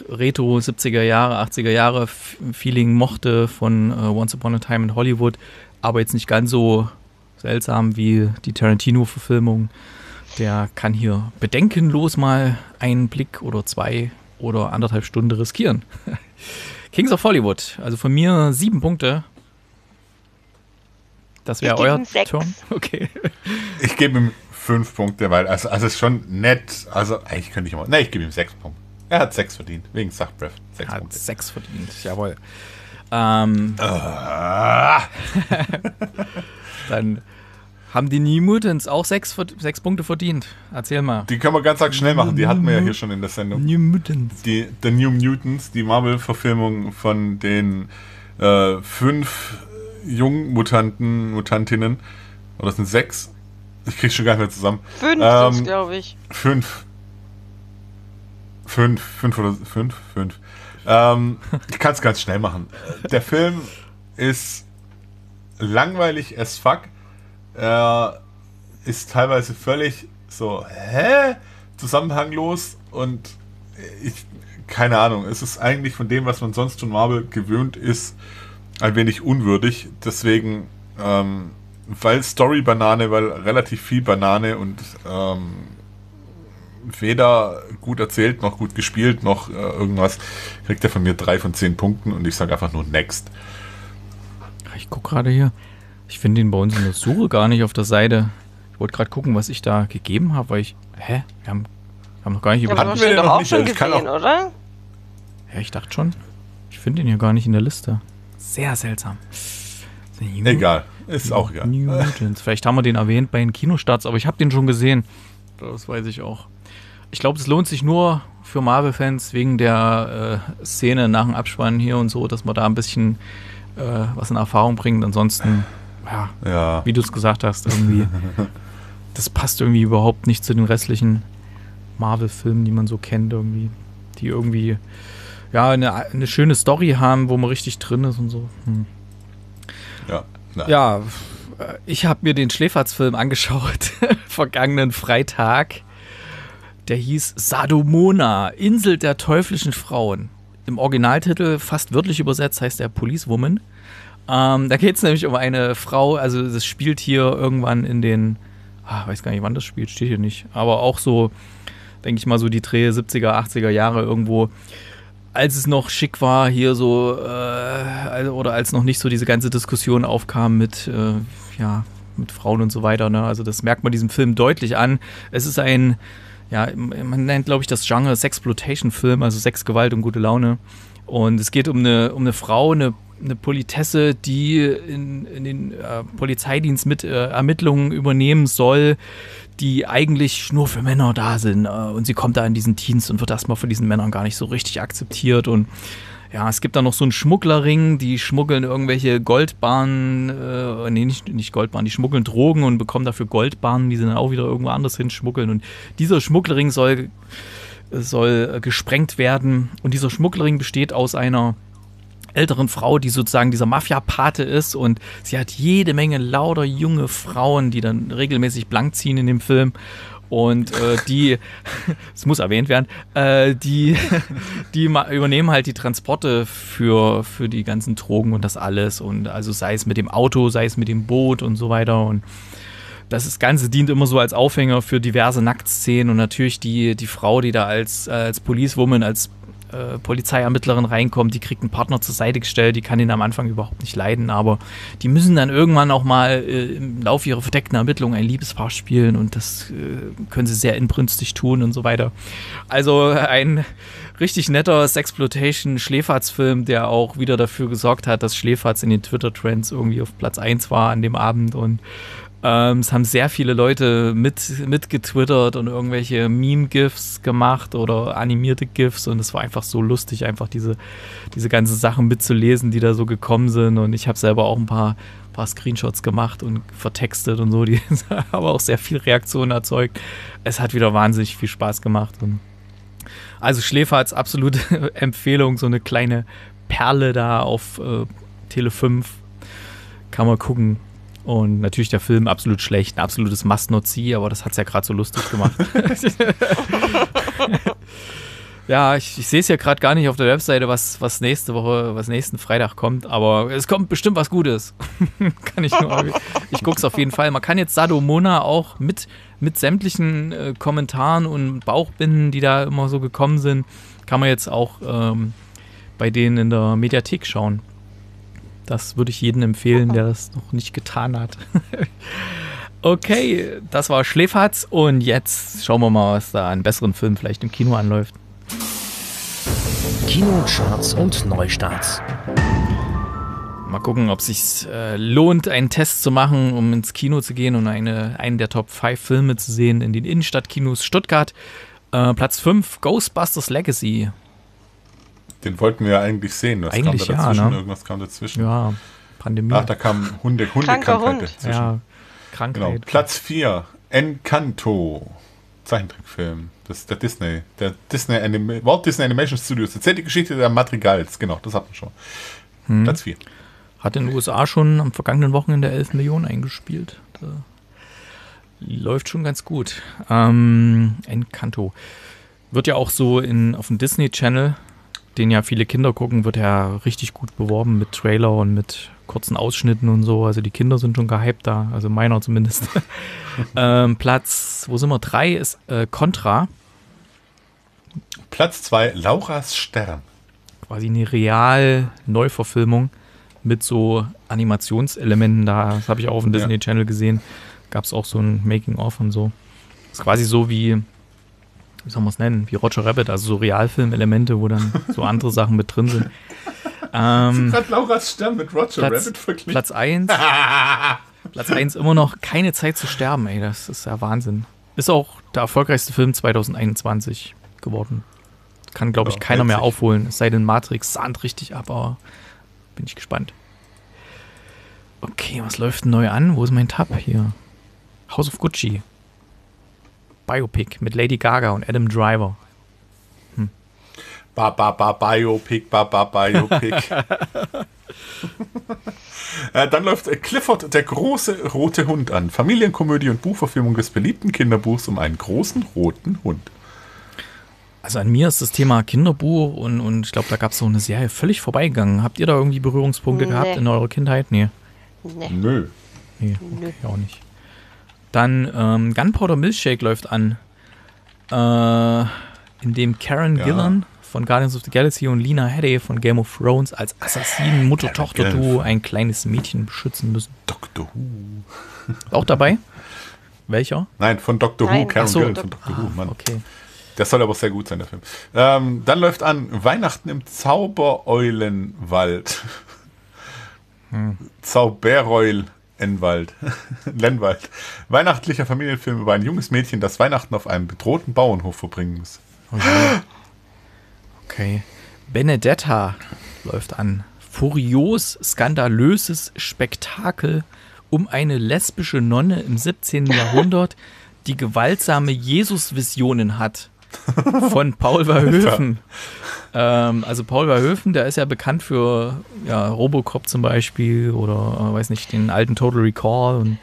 Retro 70er Jahre, 80er Jahre Feeling mochte von Once Upon a Time in Hollywood, aber jetzt nicht ganz so seltsam wie die Tarantino-Verfilmung, der kann hier bedenkenlos mal einen Blick oder zwei oder 1,5 Stunden riskieren. Kings of Hollywood, also von mir 7 Punkte. Das wäre euer Turn. Okay. Ich gebe ihm 5 Punkte, weil also ist schon nett. Also eigentlich könnte ich immer. Ne, ich gebe ihm 6 Punkte. Er hat 6 verdient, wegen Zach Braff. Er hat 6 verdient, jawohl. Dann haben die Newmutants auch 6 Punkte verdient. Erzähl mal. Die können wir ganz schnell machen, die hatten wir ja hier schon in der Sendung. New Mutants. The New Mutants, die Marvel-Verfilmung von den 5 Jungmutanten, Mutantinnen, oder sind 6? Ich krieg's schon gar nicht mehr zusammen. 5 sind, glaube ich. 5. Ich kann's ganz schnell machen. Der Film ist langweilig as fuck. Er ist teilweise völlig so, zusammenhanglos und keine Ahnung, es ist eigentlich von dem, was man sonst von Marvel gewöhnt ist, ein wenig unwürdig, deswegen, weil Story-Banane, weil relativ viel Banane und weder gut erzählt, noch gut gespielt, noch irgendwas, kriegt er von mir 3 von 10 Punkten und ich sage einfach nur Next. Ich gucke gerade hier, ich finde ihn bei uns in der Suche gar nicht auf der Seite. Ich wollte gerade gucken, was ich da gegeben habe, weil wir haben noch gar nicht überlegt. Hatten wir den doch auch schon gesehen, oder? Ja, ich dachte schon. Ich finde ihn hier gar nicht in der Liste. Sehr seltsam. Egal. Ist auch egal. New Mutants. Vielleicht haben wir den erwähnt bei den Kinostarts, aber ich habe den schon gesehen. Das weiß ich auch. Ich glaube, es lohnt sich nur für Marvel-Fans wegen der Szene nach dem Abspann hier und so, dass wir da ein bisschen was in Erfahrung bringen. Ansonsten, ja, wie du es gesagt hast, irgendwie, das passt irgendwie überhaupt nicht zu den restlichen Marvel-Filmen, die man so kennt, irgendwie, die irgendwie ja eine schöne Story haben, wo man richtig drin ist und so. Hm. Ja, nein. Ja, ich habe mir den SchleFaz-Film angeschaut, vergangenen Freitag. Der hieß Sadomona, Insel der teuflischen Frauen. Im Originaltitel, fast wörtlich übersetzt, heißt der Police Woman. Da geht es nämlich um eine Frau, also das spielt hier irgendwann in den, weiß gar nicht, wann das spielt, steht hier nicht, aber auch so, denke ich mal, so die Dreh 70er, 80er Jahre irgendwo, als es noch schick war, hier so, oder als noch nicht so diese ganze Diskussion aufkam mit, mit Frauen und so weiter, ne? Also das merkt man diesem Film deutlich an. Es ist ein, ja, man nennt, glaube ich, das Genre Sexploitation-Film, also Sex, Gewalt und gute Laune. Und es geht um eine Frau, eine Politesse, die in den Polizeidienst mit Ermittlungen übernehmen soll, die eigentlich nur für Männer da sind. Und sie kommt da in diesen Dienst und wird erstmal von diesen Männern gar nicht so richtig akzeptiert. Und ja, es gibt da noch so einen Schmugglerring, die schmuggeln irgendwelche Goldbarren, nicht Goldbarren, die schmuggeln Drogen und bekommen dafür Goldbarren, die sie dann auch wieder irgendwo anders hin schmuggeln. Und dieser Schmugglerring soll gesprengt werden. Und dieser Schmugglerring besteht aus einer älteren Frau, die sozusagen dieser Mafia-Pate ist, und sie hat jede Menge lauter junge Frauen, die dann regelmäßig blank ziehen in dem Film, und die, es muss erwähnt werden, die übernehmen halt die Transporte für die ganzen Drogen und das alles, und also sei es mit dem Auto, sei es mit dem Boot und so weiter, und das Ganze dient immer so als Aufhänger für diverse Nacktszenen, und natürlich die Frau, die da als Policewoman, als Polizeiermittlerin reinkommt, die kriegt einen Partner zur Seite gestellt, die kann ihn am Anfang überhaupt nicht leiden, aber die müssen dann irgendwann auch mal im Laufe ihrer verdeckten Ermittlungen ein Liebespaar spielen, und das können sie sehr inbrünstig tun und so weiter. Also ein richtig netter Sexploitation-SchleFaz-Film, der auch wieder dafür gesorgt hat, dass SchleFaz in den Twitter-Trends irgendwie auf Platz 1 war an dem Abend, und es haben sehr viele Leute mitgetwittert und irgendwelche Meme-GIFs gemacht oder animierte GIFs, und es war einfach so lustig, einfach diese ganzen Sachen mitzulesen, die da so gekommen sind, und ich habe selber auch ein paar Screenshots gemacht und vertextet und so, die haben auch sehr viel Reaktion erzeugt. Es hat wieder wahnsinnig viel Spaß gemacht. Und also SchleFaz, absolute Empfehlung, so eine kleine Perle da auf Tele5, kann man gucken. Und natürlich der Film absolut schlecht, ein absolutes Must-Not-See, aber das hat es ja gerade so lustig gemacht. Ja, ich sehe es ja gerade gar nicht auf der Webseite, was nächste Woche, was nächsten Freitag kommt, aber es kommt bestimmt was Gutes. Kann ich nur, ich gucke es auf jeden Fall. Man kann jetzt Sadomona auch mit sämtlichen Kommentaren und Bauchbinden, die da immer so gekommen sind, kann man jetzt auch bei denen in der Mediathek schauen. Das würde ich jedem empfehlen, der das noch nicht getan hat. Okay, das war SchleFaz, und jetzt schauen wir mal, was da an besseren Filmen vielleicht im Kino anläuft. Kinocharts und Neustarts. Mal gucken, ob es sich lohnt, einen Test zu machen, um ins Kino zu gehen und einen der Top 5 Filme zu sehen in den Innenstadtkinos Stuttgart. Platz 5, Ghostbusters Legacy. Den wollten wir ja eigentlich sehen. Was eigentlich kam da dazwischen? Ja, ne? Irgendwas kam dazwischen. Ja, Pandemie. Ach, da kamen Hundekrankheit dazwischen. Ja, Krankheit. Genau. Platz 4, Encanto. Zeichentrickfilm. Das ist der Disney. Der Walt Disney Animation Studios. Erzählt die Geschichte der Madrigals. Genau, das hatten wir schon. Platz 4. Hat in den USA schon am vergangenen Wochenende 11 Millionen eingespielt. Da läuft schon ganz gut. Encanto. Wird ja auch so auf dem Disney Channel, den ja viele Kinder gucken, wird ja richtig gut beworben mit Trailer und mit kurzen Ausschnitten und so. Also die Kinder sind schon gehypt da, also meiner zumindest. Platz, wo sind wir? 3 ist Contra. Platz 2, Lauras Stern. Quasi eine Real-Neuverfilmung mit so Animationselementen da. Das habe ich auch auf dem Disney Channel gesehen. Gab es auch so ein Making-of und so. Ist quasi so wie wie soll man es nennen, wie Roger Rabbit, also so Realfilm-Elemente, wo dann so andere Sachen mit drin sind. Sie hat Laura's Stern mit Roger Rabbit verglichen. Platz 1. Platz 1 immer noch Keine Zeit zu sterben, ey, das ist ja Wahnsinn. Ist auch der erfolgreichste Film 2021 geworden. Kann, glaube ich, keiner mehr aufholen. Es sei denn, Matrix sahnt richtig ab, aber bin ich gespannt. Okay, was läuft denn neu an? Wo ist mein Tab hier? House of Gucci. Biopic mit Lady Gaga und Adam Driver. Biopic. Dann läuft Clifford, der große rote Hund an. Familienkomödie und Buchverfilmung des beliebten Kinderbuchs um einen großen roten Hund. Also an mir ist das Thema Kinderbuch und ich glaube, da gab es so eine Serie völlig vorbeigegangen. Habt ihr da irgendwie Berührungspunkte gehabt in eurer Kindheit? Nee. Nö. Nee, okay, auch nicht. Dann Gunpowder Milkshake läuft an, in dem Karen Gillan von Guardians of the Galaxy und Lena Headey von Game of Thrones als Assassinen Mutter-Tochter-Duo ein kleines Mädchen beschützen müssen. Doctor Who. Auch dabei? Welcher? Nein, von Doctor Who. Karen Gillan von Doctor Who, Mann. Okay. Das soll aber sehr gut sein, der Film. Dann läuft an Weihnachten im Zaubereulenwald. Lenwald. Weihnachtlicher Familienfilm über ein junges Mädchen, das Weihnachten auf einem bedrohten Bauernhof verbringen muss. Okay. Benedetta läuft an. Furios, skandalöses Spektakel um eine lesbische Nonne im 17. Jahrhundert, die gewaltsame Jesus-Visionen hat. Von Paul Verhoeven. Also Paul Verhoeven, der ist ja bekannt für Robocop zum Beispiel oder, weiß nicht, den alten Total Recall. Und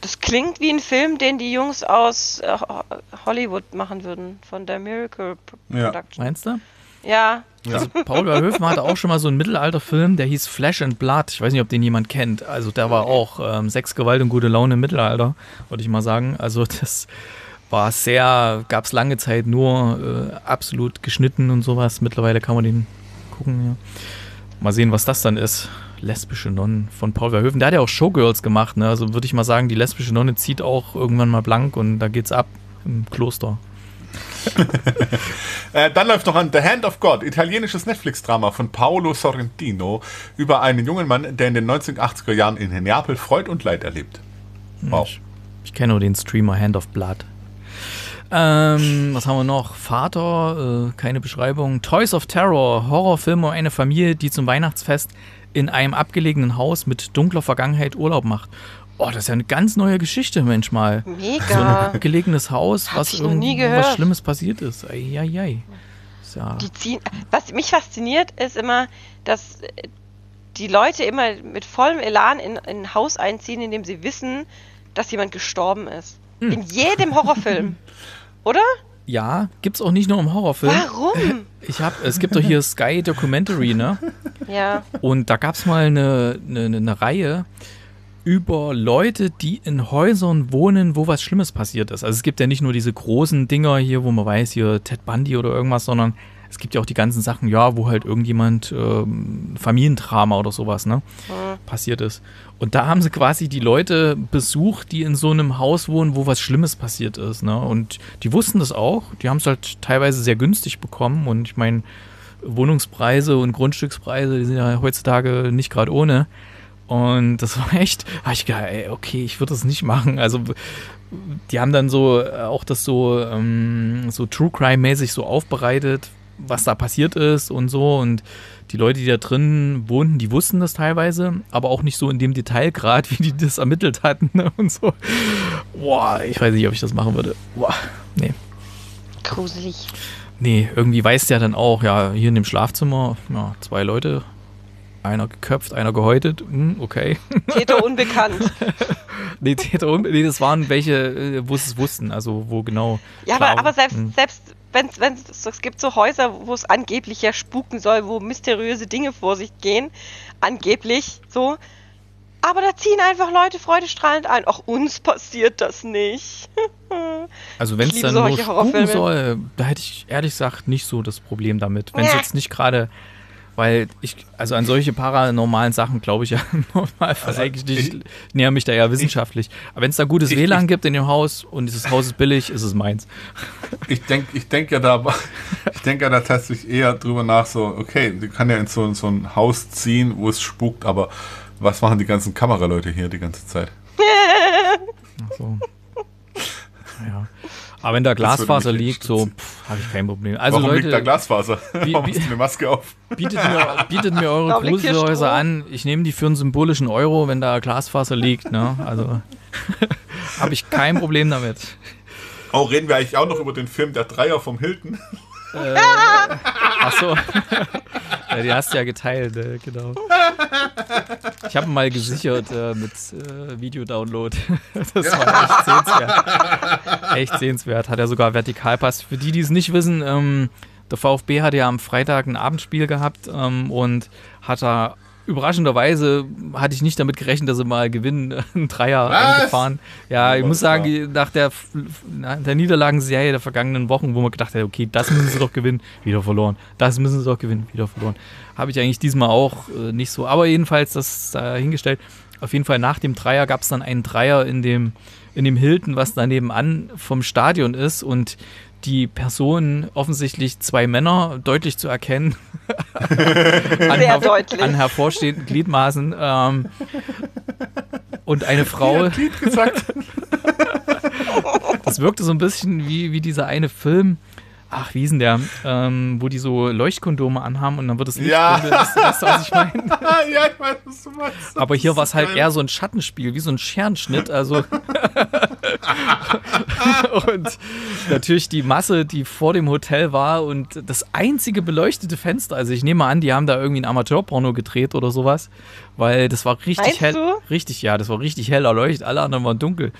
das klingt wie ein Film, den die Jungs aus Hollywood machen würden, von der Miracle Production. Meinst du? Ja. Also Paul Verhoeven hatte auch schon mal so einen Mittelalterfilm, der hieß Flesh and Blood. Ich weiß nicht, ob den jemand kennt. Also da war auch Sex, Gewalt und gute Laune im Mittelalter, würde ich mal sagen. Also das war sehr, gab es lange Zeit nur absolut geschnitten und sowas. Mittlerweile kann man den gucken, Mal sehen, was das dann ist. Lesbische Nonnen von Paul Verhoeven. Der hat ja auch Showgirls gemacht, ne? Also würde ich mal sagen, die lesbische Nonne zieht auch irgendwann mal blank und da geht's ab im Kloster. Dann läuft noch an The Hand of God, italienisches Netflix-Drama von Paolo Sorrentino über einen jungen Mann, der in den 1980er Jahren in Neapel Freud und Leid erlebt. Wow. Ich kenne nur den Streamer Hand of Blood. Was haben wir noch? Vater, keine Beschreibung. Toys of Terror, Horrorfilm um eine Familie, die zum Weihnachtsfest in einem abgelegenen Haus mit dunkler Vergangenheit Urlaub macht. Oh, das ist ja eine ganz neue Geschichte, Mensch, mal. Mega. So ein abgelegenes Haus, was irgendwas Schlimmes passiert ist. Eieiei. Ja. Was mich fasziniert, ist immer, dass die Leute immer mit vollem Elan in ein Haus einziehen, in dem sie wissen, dass jemand gestorben ist. Hm. In jedem Horrorfilm. Oder? Ja, gibt's auch nicht nur im Horrorfilm. Warum? Es gibt doch hier Sky Documentary, ne? Ja. Und da gab's mal eine Reihe über Leute, die in Häusern wohnen, wo was Schlimmes passiert ist. Also es gibt ja nicht nur diese großen Dinger hier, wo man weiß, hier Ted Bundy oder irgendwas, sondern es gibt ja auch die ganzen Sachen, wo halt irgendjemand Familiendrama oder sowas, ne, passiert ist. Und da haben sie quasi die Leute besucht, die in so einem Haus wohnen, wo was Schlimmes passiert ist, ne? Und die wussten das auch. Die haben es halt teilweise sehr günstig bekommen. Und ich meine, Wohnungspreise und Grundstückspreise, die sind ja heutzutage nicht gerade ohne. Und das war echt, habe ich gedacht, ey, okay, ich würde das nicht machen. Also die haben dann so auch das so, so True Crime-mäßig so aufbereitet, was da passiert ist und so. Und die Leute, die da drin wohnten, die wussten das teilweise, aber auch nicht so in dem Detailgrad, wie die das ermittelt hatten, ne, und so. Boah, ich weiß nicht, ob ich das machen würde. Boah, nee. Gruselig. Nee, irgendwie weiß der dann auch, hier in dem Schlafzimmer, 2 Leute, einer geköpft, einer gehäutet, okay. Täter unbekannt. Nee, das waren welche, wo sie es wussten, also wo genau. Ja, aber selbst wenn es gibt so Häuser, wo es angeblich ja spuken soll, wo mysteriöse Dinge vor sich gehen, angeblich so, aber da ziehen einfach Leute freudestrahlend ein. Auch uns passiert das nicht. Also wenn es dann nur spuken soll, da hätte ich ehrlich gesagt nicht so das Problem damit. Wenn es jetzt nicht gerade Weil ich, also an solche paranormalen Sachen glaube ich ja normal. Also ich näher mich da ja wissenschaftlich. Aber wenn es da gutes WLAN gibt in dem Haus und dieses Haus ist billig, ist es meins. Ich denk ja da tatsächlich eher drüber nach, so, okay, die kann ja in so ein Haus ziehen, wo es spukt, aber was machen die ganzen Kameraleute hier die ganze Zeit? Ach so. Ja. Aber wenn da Glasfaser liegt, so habe ich kein Problem. Also, warum Leute, liegt da Glasfaser? Warum ist eine Maske auf? Bietet mir eure Gruselhäuser an. Ich nehme die für einen symbolischen Euro, wenn da Glasfaser liegt. Ne? Also habe ich kein Problem damit. Oh, reden wir eigentlich auch noch über den Film Der Dreier vom Hilton? Achso. Ja, die hast du ja geteilt, genau. Ich habe ihn mal gesichert mit Videodownload. Das war echt sehenswert. Echt sehenswert. Hat er sogar Vertikalpass. Für die, die es nicht wissen, der VfB hat ja am Freitag ein Abendspiel gehabt und hat da überraschenderweise, hatte ich nicht damit gerechnet, dass sie mal gewinnen, einen Dreier angefahren. Ja, ich muss sagen, nach der Niederlagenserie der vergangenen Wochen, wo man gedacht hat, okay, das müssen sie doch gewinnen, wieder verloren. Das müssen sie doch gewinnen, wieder verloren. Habe ich eigentlich diesmal auch nicht so. Aber jedenfalls, das dahingestellt. Auf jeden Fall nach dem Dreier gab es dann einen Dreier in dem Hilton, was daneben an vom Stadion ist, und die Personen, offensichtlich zwei Männer, deutlich zu erkennen. Sehr deutlich. An hervorstehenden Gliedmaßen. Und eine Frau. Das wirkte so ein bisschen wie dieser eine Film. Ach, wie ist denn der? Wo die so Leuchtkondome anhaben und dann wird es Licht. Ja. Weißt du, was ich meine? Ja, ich weiß, was du meinst. Aber hier war es halt eher so ein Schattenspiel, wie so ein Scherenschnitt. Also. Und natürlich die Masse, die vor dem Hotel war, und das einzige beleuchtete Fenster. Also ich nehme mal an, die haben da irgendwie ein Amateurporno gedreht oder sowas, weil das war richtig hell. Richtig, ja, das war richtig hell erleuchtet. Alle anderen waren dunkel.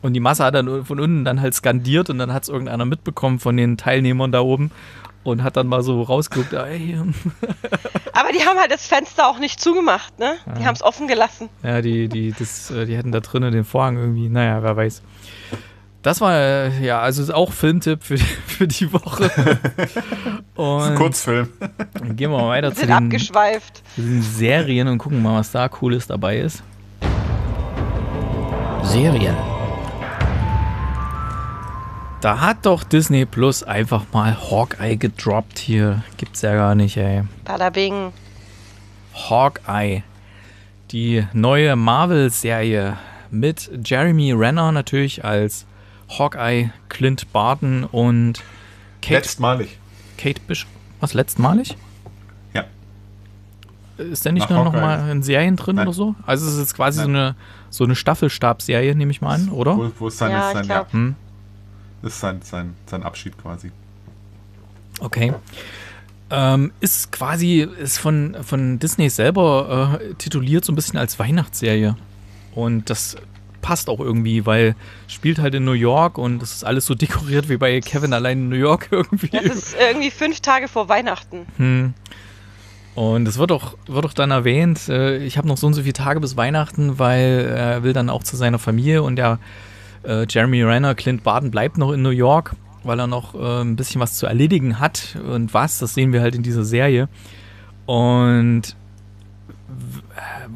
Und die Masse hat dann von unten dann halt skandiert und dann hat es irgendeiner mitbekommen von den Teilnehmern da oben und hat dann mal so rausgeguckt. Ey. Aber die haben halt das Fenster auch nicht zugemacht, ne? Ja. Die haben es offen gelassen. Ja, die hätten da drinnen den Vorhang irgendwie, naja, wer weiß. Das war, ja, also auch Filmtipp für die Woche. Und das ist ein Kurzfilm. Dann gehen wir mal weiter zu den Serien und gucken mal, was da Cooles dabei ist. Serien. Da hat doch Disney Plus einfach mal Hawkeye gedroppt hier. Gibt's ja gar nicht, ey. Bada bing. Hawkeye. Die neue Marvel-Serie mit Jeremy Renner natürlich als Hawkeye, Clint Barton und Kate. Letztmalig. Kate Bishop. Was, letztmalig? Ja. Ist der nicht nochmal in Serien drin? Nein. Oder so? Also es ist jetzt quasi so eine Staffelstabserie, nehme ich mal an, oder? Wo es dann ja, ist, ja. Das ist sein Abschied quasi. Okay. Ist quasi, von Disney selber tituliert so ein bisschen als Weihnachtsserie. Und das passt auch irgendwie, weil spielt halt in New York und es ist alles so dekoriert wie bei Kevin allein in New York irgendwie. Das ist irgendwie 5 Tage vor Weihnachten. Hm. Und es wird auch dann erwähnt, ich habe noch so und so viele Tage bis Weihnachten, weil er will dann auch zu seiner Familie, und der Jeremy Renner, Clint Barton, bleibt noch in New York, weil er noch ein bisschen was zu erledigen hat, und was, das sehen wir halt in dieser Serie. Und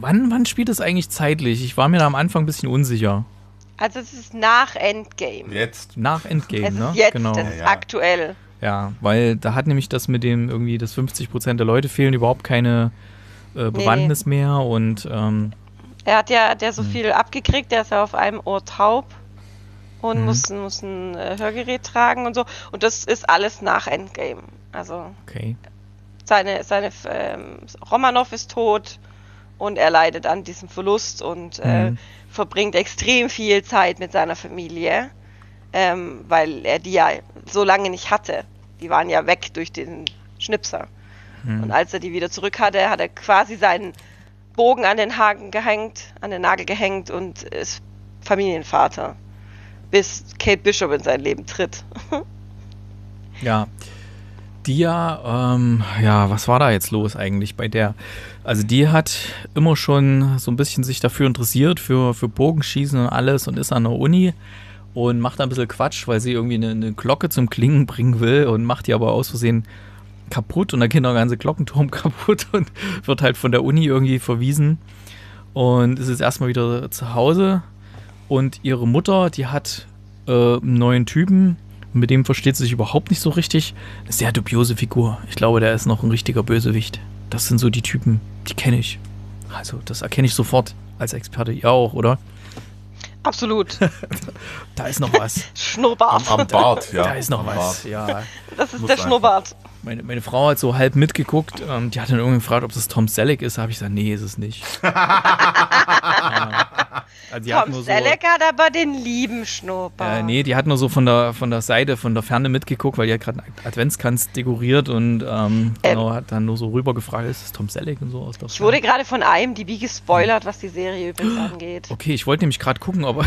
wann spielt es eigentlich zeitlich? Ich war mir da am Anfang ein bisschen unsicher. Also es ist nach Endgame. Jetzt. Nach Endgame, es ist, ne? Jetzt, genau. Das ist aktuell. Ja, weil da hat nämlich das mit dem irgendwie, dass 50% der Leute fehlen, überhaupt keine Bewandtnis mehr, und er hat ja so viel abgekriegt, der ist ja auf einem Ohr taub und muss ein Hörgerät tragen und so, und das ist alles nach Endgame. Also okay. Seine Romanov ist tot und er leidet an diesem Verlust und verbringt extrem viel Zeit mit seiner Familie. Weil er die ja so lange nicht hatte. Die waren ja weg durch den Schnipser. Und als er die wieder zurück hatte, hat er quasi seinen Bogen an den Haken gehängt, an den Nagel gehängt, und ist Familienvater, bis Kate Bishop in sein Leben tritt. Ja, die ja, was war da jetzt los eigentlich bei der? Also die hat immer schon so ein bisschen sich dafür interessiert, für Bogenschießen und alles, und ist an der Uni und macht da ein bisschen Quatsch, weil sie irgendwie eine Glocke zum Klingen bringen will, und macht die aber aus Versehen kaputt und dann geht noch der ganze Glockenturm kaputt und wird halt von der Uni irgendwie verwiesen und ist jetzt erstmal wieder zu Hause und ihre Mutter, die hat einen neuen Typen, mit dem versteht sie sich überhaupt nicht so richtig. Eine sehr dubiose Figur. Ich glaube, der ist noch ein richtiger Bösewicht. Das sind so die Typen, die kenne ich. Also das erkenne ich sofort als Experte. Ihr auch, oder? Absolut. Da ist noch was. Schnurrbart. Am Bart, ja. Da ist noch was, ja. Das ist muss der Schnurrbart. Meine Frau hat so halb mitgeguckt. Die hat dann irgendwie gefragt, ob das Tom Selleck ist. Da habe ich gesagt, nee, ist es nicht. Also Tom Selleck hat aber den lieben Schnurrbart. Nee, die hat nur so von der Seite, von der Ferne mitgeguckt, weil die hat gerade einen Adventskranz dekoriert und genau, hat dann nur so rüber gefragt, ist das Tom Selleck und so aus der Ich wurde gerade von IMDb gespoilert, was die Serie übrigens angeht. Okay, ich wollte nämlich gerade gucken, aber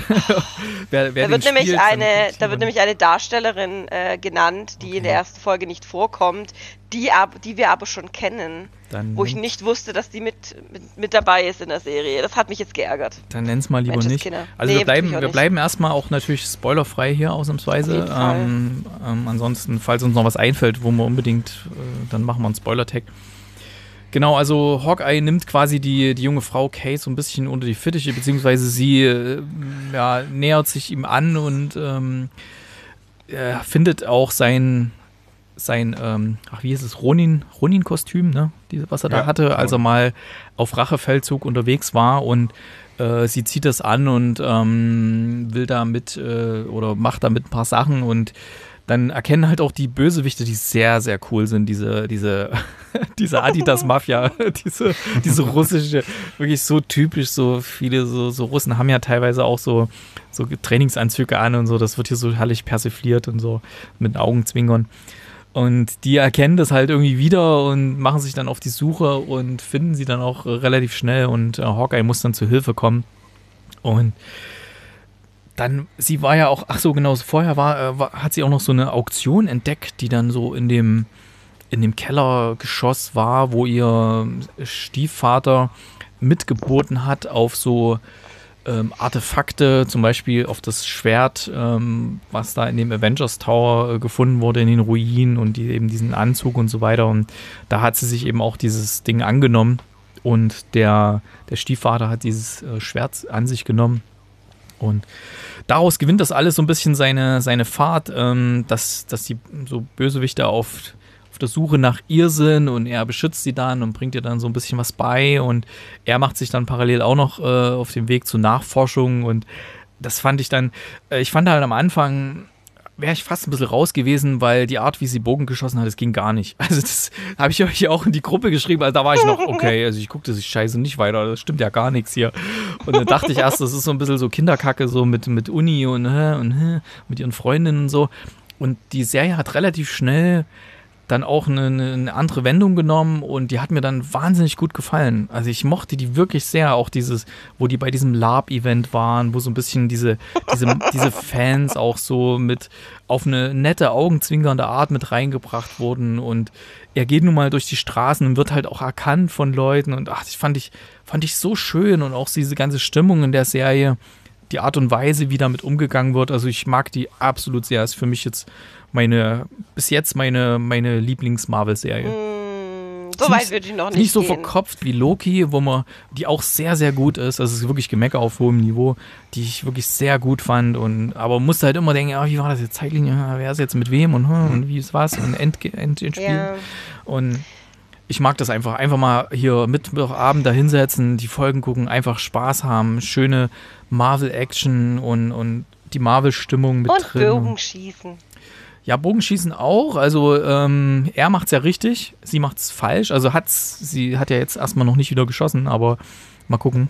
wer wird nämlich spielt, da wird nämlich eine Darstellerin genannt, die in der ersten Folge nicht vorkommt, die wir aber schon kennen, dann wo ich nicht wusste, dass die mit dabei ist in der Serie. Das hat mich jetzt geärgert. Dann nenn's mal lieber nicht. Also nee, wir bleiben erstmal auch natürlich spoilerfrei hier ausnahmsweise. Ansonsten, falls uns noch was einfällt, wo wir unbedingt, dann machen wir einen Spoiler-Tag. Genau, also Hawkeye nimmt quasi die junge Frau Kate so ein bisschen unter die Fittiche, beziehungsweise sie nähert sich ihm an und findet auch sein ach, wie hieß es, Ronin-Kostüm, ne? Was er da hatte, als er mal auf Rachefeldzug unterwegs war und sie zieht das an und will damit oder macht damit ein paar Sachen und dann erkennen halt auch die Bösewichte, die sehr, sehr cool sind, diese Adidas-Mafia, diese russische, wirklich so typisch, so viele, so Russen haben ja teilweise auch so Trainingsanzüge an und so, das wird hier so herrlich persifliert und so mit Augenzwinkern. Und die erkennen das halt irgendwie wieder und machen sich dann auf die Suche und finden sie dann auch relativ schnell und Hawkeye muss dann zu Hilfe kommen. Und dann, sie war ja auch, ach so genau, vorher hat sie auch noch so eine Auktion entdeckt, die dann so in dem Kellergeschoss war, wo ihr Stiefvater mitgeboten hat auf so Artefakte, zum Beispiel auf das Schwert, was da in dem Avengers Tower gefunden wurde, in den Ruinen und eben diesen Anzug und so weiter. Und da hat sie sich eben auch dieses Ding angenommen und der Stiefvater hat dieses Schwert an sich genommen. Und daraus gewinnt das alles so ein bisschen seine Fahrt, dass die so Bösewichte auf der Suche nach ihr sind und er beschützt sie dann und bringt ihr dann so ein bisschen was bei und er macht sich dann parallel auch noch auf den Weg zu Nachforschungen und das fand ich dann, ich fand halt am Anfang, wäre ich fast ein bisschen raus gewesen, weil die Art, wie sie Bogen geschossen hat, das ging gar nicht. Also das habe ich euch auch in die Gruppe geschrieben, also da war ich noch, okay, also ich guckte sich scheiße nicht weiter, das stimmt ja gar nichts hier. Und dann dachte ich erst, das ist so ein bisschen so Kinderkacke, so mit Uni und mit ihren Freundinnen und so. Und die Serie hat relativ schnell dann auch eine andere Wendung genommen und die hat mir dann wahnsinnig gut gefallen. Also ich mochte die wirklich sehr, auch dieses, wo die bei diesem Lab-Event waren, wo so ein bisschen diese Fans auch so mit auf eine nette, augenzwinkernde Art mit reingebracht wurden und er geht nun mal durch die Straßen und wird halt auch erkannt von Leuten und ach, das fand ich so schön und auch diese ganze Stimmung in der Serie, die Art und Weise, wie damit umgegangen wird, also ich mag die absolut sehr, ist für mich jetzt meine Lieblings-Marvel-Serie. So weit würde ich noch nicht so verkopft wie Loki, die auch sehr, sehr gut ist. Das ist wirklich Gemecker auf hohem Niveau, die ich wirklich sehr gut fand. Aber musste halt immer denken, wie war das jetzt? Zeitlinie, wer ist jetzt mit wem und wie ist was? Und Endspiel. Yeah. Und ich mag das einfach mal hier Mittwochabend dahinsetzen, die Folgen gucken, einfach Spaß haben, schöne Marvel-Action und die Marvel-Stimmung mit und drin. Und Bogenschießen. Ja, Bogenschießen auch. Also er macht's ja richtig, sie macht's falsch. Also sie hat ja jetzt erstmal noch nicht wieder geschossen, aber mal gucken,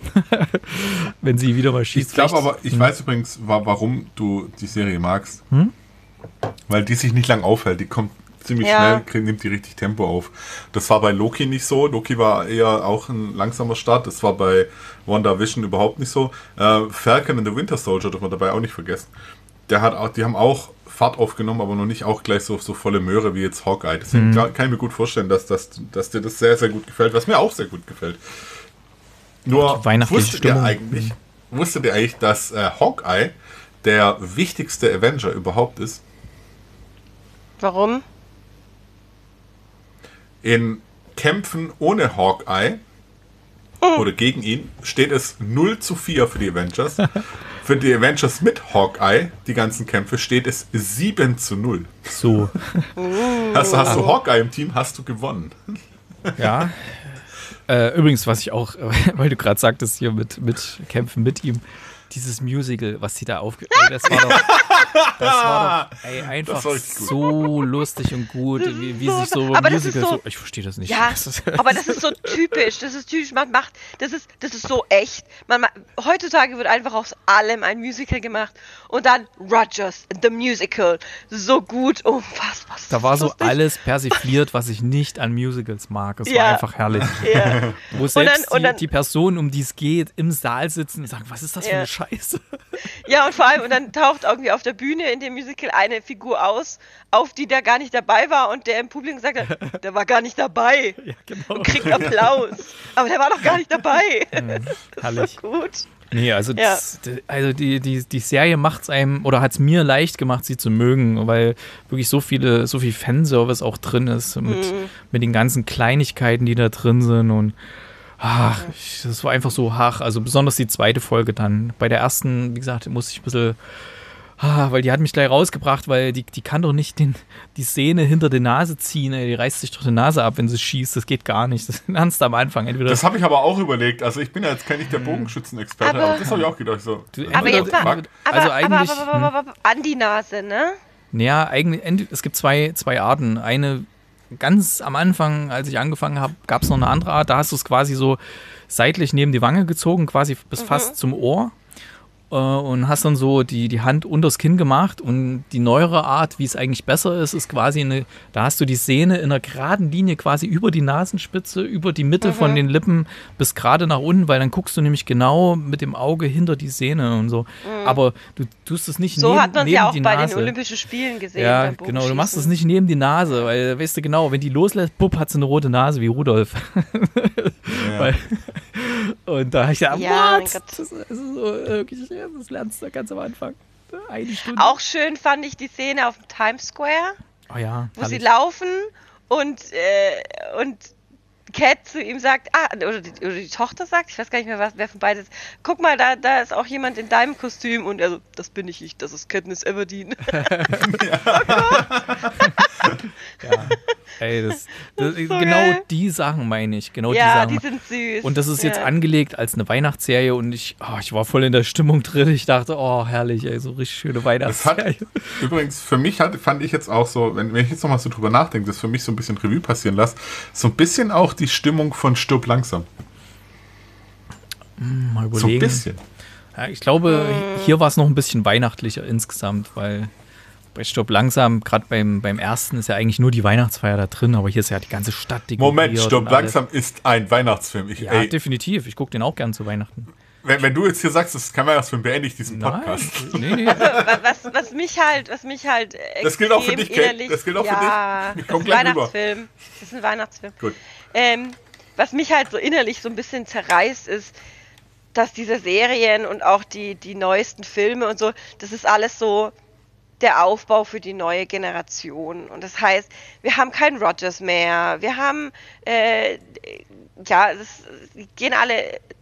wenn sie wieder mal schießt. Ich glaube aber, ich weiß übrigens, warum du die Serie magst. Weil die sich nicht lang aufhält. Die kommt ziemlich schnell, nimmt die richtig Tempo auf. Das war bei Loki nicht so. Loki war eher auch ein langsamer Start. Das war bei WandaVision überhaupt nicht so. Falcon and the Winter Soldier darf man dabei auch nicht vergessen. Die haben auch Fahrt aufgenommen, aber noch nicht auch gleich so volle Möhre wie jetzt Hawkeye. Deswegen kann ich mir gut vorstellen, dass dir das sehr, sehr gut gefällt, was mir auch sehr gut gefällt. Nur wusstet ihr eigentlich, dass Hawkeye der wichtigste Avenger überhaupt ist? Warum? In Kämpfen ohne Hawkeye oder gegen ihn steht es 0:4 für die Avengers. Für die Avengers mit Hawkeye, die ganzen Kämpfe, steht es 7:0. So. Hast du Hawkeye im Team, hast du gewonnen. Ja. Übrigens, was ich auch, weil du gerade sagtest, hier mit Kämpfen mit ihm, dieses Musical, was sie da das war doch einfach so lustig und gut, wie sich so ein Musical so, ich verstehe das nicht. Ja, aber das ist so typisch, das ist so echt. Heutzutage wird einfach aus allem ein Musical gemacht und dann Rogers, The Musical, so gut, unfassbar. Da war so lustig. Alles persifliert, was ich nicht an Musicals mag, es war einfach herrlich. Yeah. Wo selbst die Personen, um die es geht, im Saal sitzen und sagen, was ist das für eine Scheiße? Ja, und vor allem, und dann taucht irgendwie auf der Bühne in dem Musical eine Figur aus, auf die der gar nicht dabei war und der im Publikum gesagt hat, der war gar nicht dabei. Ja, genau. Und kriegt Applaus. Aber der war doch gar nicht dabei. Herrlich. So gut. Nee, die Serie macht's einem, oder hat's mir leicht gemacht, sie zu mögen, weil wirklich so viel Fanservice auch drin ist, mit den ganzen Kleinigkeiten, die da drin sind und das war einfach so hach. Also besonders die zweite Folge dann. Bei der ersten, wie gesagt, musste ich ein bisschen, weil die hat mich gleich rausgebracht, weil die kann doch nicht die Sehne hinter der Nase ziehen. Ey. Die reißt sich doch die Nase ab, wenn sie schießt. Das geht gar nicht. Das ist ernst am Anfang. Das habe ich aber auch überlegt. Also ich bin ja jetzt nicht der Bogenschützenexperte, aber das habe ich auch gedacht. So. Aber an die Nase, ne? Naja, eigentlich, es gibt zwei Arten. Eine, ganz am Anfang, als ich angefangen habe, gab es noch eine andere Art. Da hast du es quasi so seitlich neben die Wange gezogen, quasi bis fast zum Ohr. Und hast dann so die Hand unters Kinn gemacht. Und die neuere Art, wie es eigentlich besser ist, ist quasi da hast du die Sehne in einer geraden Linie quasi über die Nasenspitze, über die Mitte von den Lippen bis gerade nach unten, weil dann guckst du nämlich genau mit dem Auge hinter die Sehne und so. Mhm. Aber du tust es nicht neben die Nase. So hat man es ja auch bei den Olympischen Spielen gesehen. Ja, genau. Du machst es nicht neben die Nase, weil, weißt du genau, wenn die loslässt, bupp, hat sie eine rote Nase wie Rudolf. Ja. Und da habe ich gedacht, mein Gott. Das ist so wirklich. Das lernst du ganz am Anfang. Eine Stunde. Auch schön fand ich die Szene auf dem Times Square, wo sie laufen und Cat zu ihm sagt, oder die Tochter sagt, ich weiß gar nicht mehr, wer von beiden ist, guck mal, da ist auch jemand in deinem Kostüm und er so, das bin ich nicht, das ist Katniss Everdeen. Ja. Ey, so genau geil. Die Sachen meine ich. Genau ja, die Sachen. Die sind süß. Und das ist jetzt angelegt als eine Weihnachtsserie und ich war voll in der Stimmung drin. Ich dachte, herrlich, ey, so richtig schöne Weihnachtsserie. Übrigens, für mich fand ich jetzt auch so, wenn ich jetzt nochmal so drüber nachdenke, das für mich so ein bisschen Revue passieren lasse, so ein bisschen auch die Stimmung von Stirb langsam. Mal überlegen. So ein bisschen. Ja, ich glaube, hier war es noch ein bisschen weihnachtlicher insgesamt, weil bei Stirb langsam, gerade beim ersten, ist ja eigentlich nur die Weihnachtsfeier da drin, aber hier ist ja die ganze Stadt dekoriert. Moment, Stirb langsam ist ein Weihnachtsfilm. Definitiv. Ich gucke den auch gern zu Weihnachten. Wenn du jetzt hier sagst, das ist kein Weihnachtsfilm, beende ich diesen Podcast. Nee. Also, was mich halt das gilt auch für dich, Kate. Das gilt auch für dich. Das ist ein Weihnachtsfilm. Gut. Was mich halt so innerlich so ein bisschen zerreißt, ist, dass diese Serien und auch die neuesten Filme und so, das ist alles so der Aufbau für die neue Generation. Und das heißt, wir haben keinen Rogers mehr, wir haben, gehen alle,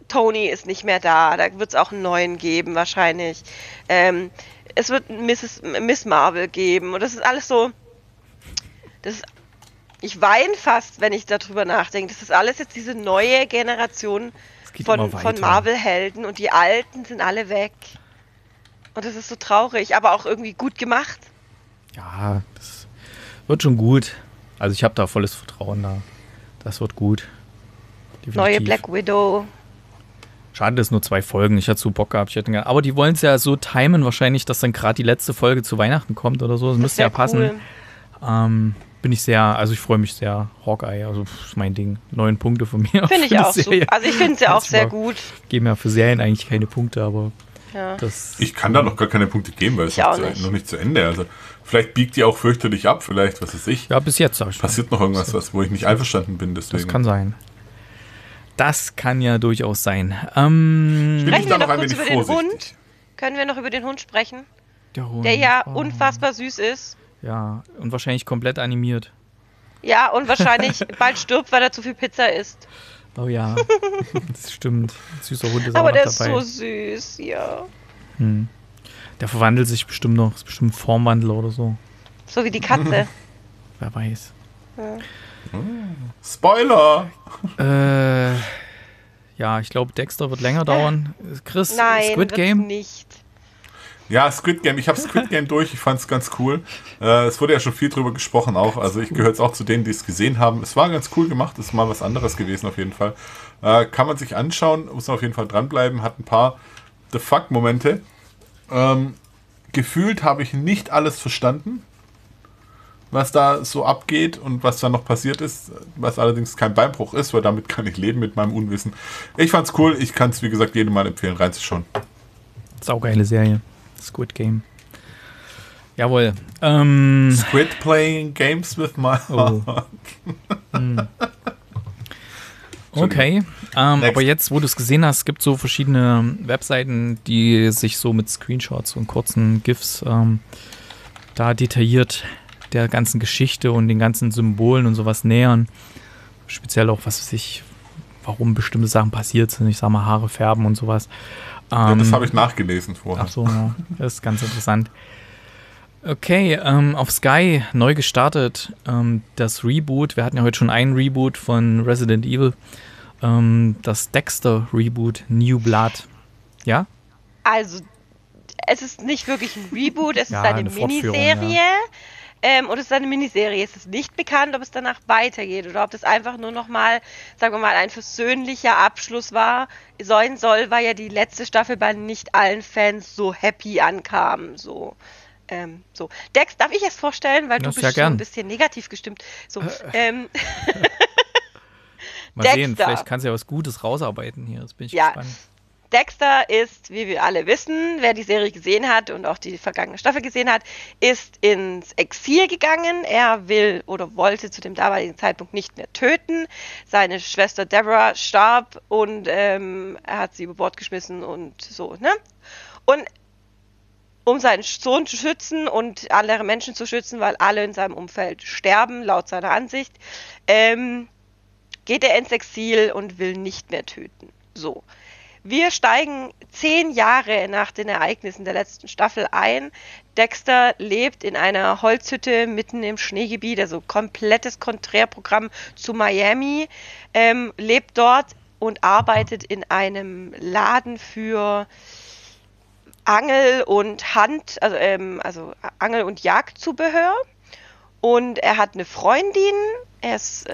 Tony ist nicht mehr da wird es auch einen neuen geben wahrscheinlich. Es wird Miss Marvel geben und das ist alles so, ich weine fast, wenn ich darüber nachdenke, das ist alles jetzt diese neue Generation von Marvel-Helden und die Alten sind alle weg. Und das ist so traurig, aber auch irgendwie gut gemacht. Ja, das wird schon gut. Also ich habe da volles Vertrauen da. Das wird gut. Definitiv. Neue Black Widow. Schade, dass nur 2 Folgen. Ich hatte so Bock gehabt. Aber die wollen es ja so timen wahrscheinlich, dass dann gerade die letzte Folge zu Weihnachten kommt oder so. Das müsste ja passen. Cool. Ich freue mich sehr. Hawkeye, also ist mein Ding. 9 Punkte von mir. Finde ich auch super. Also ich finde sie auch sehr gut. Geben ja für Serien eigentlich keine Punkte, aber... Ja. Ich kann da noch gar keine Punkte geben, weil es ist noch nicht zu Ende. Also vielleicht biegt die auch fürchterlich ab, vielleicht, was weiß ich. Ja, bis jetzt sag ich passiert noch irgendwas, wo ich nicht einverstanden bin. Deswegen. Das kann sein. Das kann ja durchaus sein. Sprechen wir noch kurz über den Hund? Können wir noch über den Hund sprechen? Der Hund. Der ja unfassbar süß ist. Ja, und wahrscheinlich komplett animiert. Ja, und wahrscheinlich bald stirbt, weil er zu viel Pizza isst. Oh ja, das stimmt. Süßer Hund ist aber auch dabei. Aber der ist so süß, ja. Hm. Der verwandelt sich bestimmt noch. Ist bestimmt ein Formwandel oder so. So wie die Katze. Wer weiß. Ja. Spoiler! Ja, ich glaube, Dexter wird länger dauern. Chris, nein, Squid Game? Nicht. Ja, Squid Game. Ich habe Squid Game durch. Ich fand es ganz cool. Es wurde ja schon viel drüber gesprochen auch. Also ich gehöre jetzt auch zu denen, die es gesehen haben. Es war ganz cool gemacht. Es ist mal was anderes gewesen auf jeden Fall. Kann man sich anschauen. Muss auf jeden Fall dranbleiben. Hat ein paar The Fuck-Momente. Gefühlt habe ich nicht alles verstanden, was da so abgeht und was da noch passiert ist, was allerdings kein Beinbruch ist, weil damit kann ich leben mit meinem Unwissen. Ich fand's cool, ich kann es wie gesagt jedem mal empfehlen, reinzuschauen. Saugeile Serie, Squid Game. Jawohl. Squid playing games with my heart. Oh. Mm. Okay, aber jetzt, wo du es gesehen hast, gibt es so verschiedene Webseiten, die sich so mit Screenshots und kurzen GIFs da detailliert der ganzen Geschichte und den ganzen Symbolen und sowas nähern. Speziell auch, was weiß ich, warum bestimmte Sachen passiert sind. Ich sag mal, Haare färben und sowas. Ja, das habe ich nachgelesen vorher. Ach so, ja, das ist ganz interessant. Okay, auf Sky neu gestartet, das Reboot. Wir hatten ja heute schon einen Reboot von Resident Evil. Das Dexter-Reboot, New Blood. Ja? Also, es ist nicht wirklich ein Reboot, es ja, ist eine Miniserie. Ja. Und es ist eine Miniserie. Es ist nicht bekannt, ob es danach weitergeht oder ob das einfach nur nochmal, sagen wir mal, ein versöhnlicher Abschluss war. Sein soll, weil ja die letzte Staffel bei nicht allen Fans so happy ankam. So. So. Dex, darf ich es vorstellen? Weil das du bist ja schon ein bisschen negativ gestimmt. So, mal Dexter. Sehen, vielleicht kannst du ja was Gutes rausarbeiten hier. Jetzt bin ich gespannt. Dexter ist, wie wir alle wissen, wer die Serie gesehen hat und auch die vergangene Staffel gesehen hat, ist ins Exil gegangen. Er will oder wollte zu dem damaligen Zeitpunkt nicht mehr töten. Seine Schwester Deborah starb und er hat sie über Bord geschmissen und so, ne? Und um seinen Sohn zu schützen und andere Menschen zu schützen, weil alle in seinem Umfeld sterben, laut seiner Ansicht, geht er ins Exil und will nicht mehr töten. So. Wir steigen 10 Jahre nach den Ereignissen der letzten Staffel ein. Dexter lebt in einer Holzhütte mitten im Schneegebiet, also komplettes Konträrprogramm zu Miami, lebt dort und arbeitet in einem Laden für Angel und Hand, also Angel- und Jagdzubehör. Und er hat eine Freundin, er ist,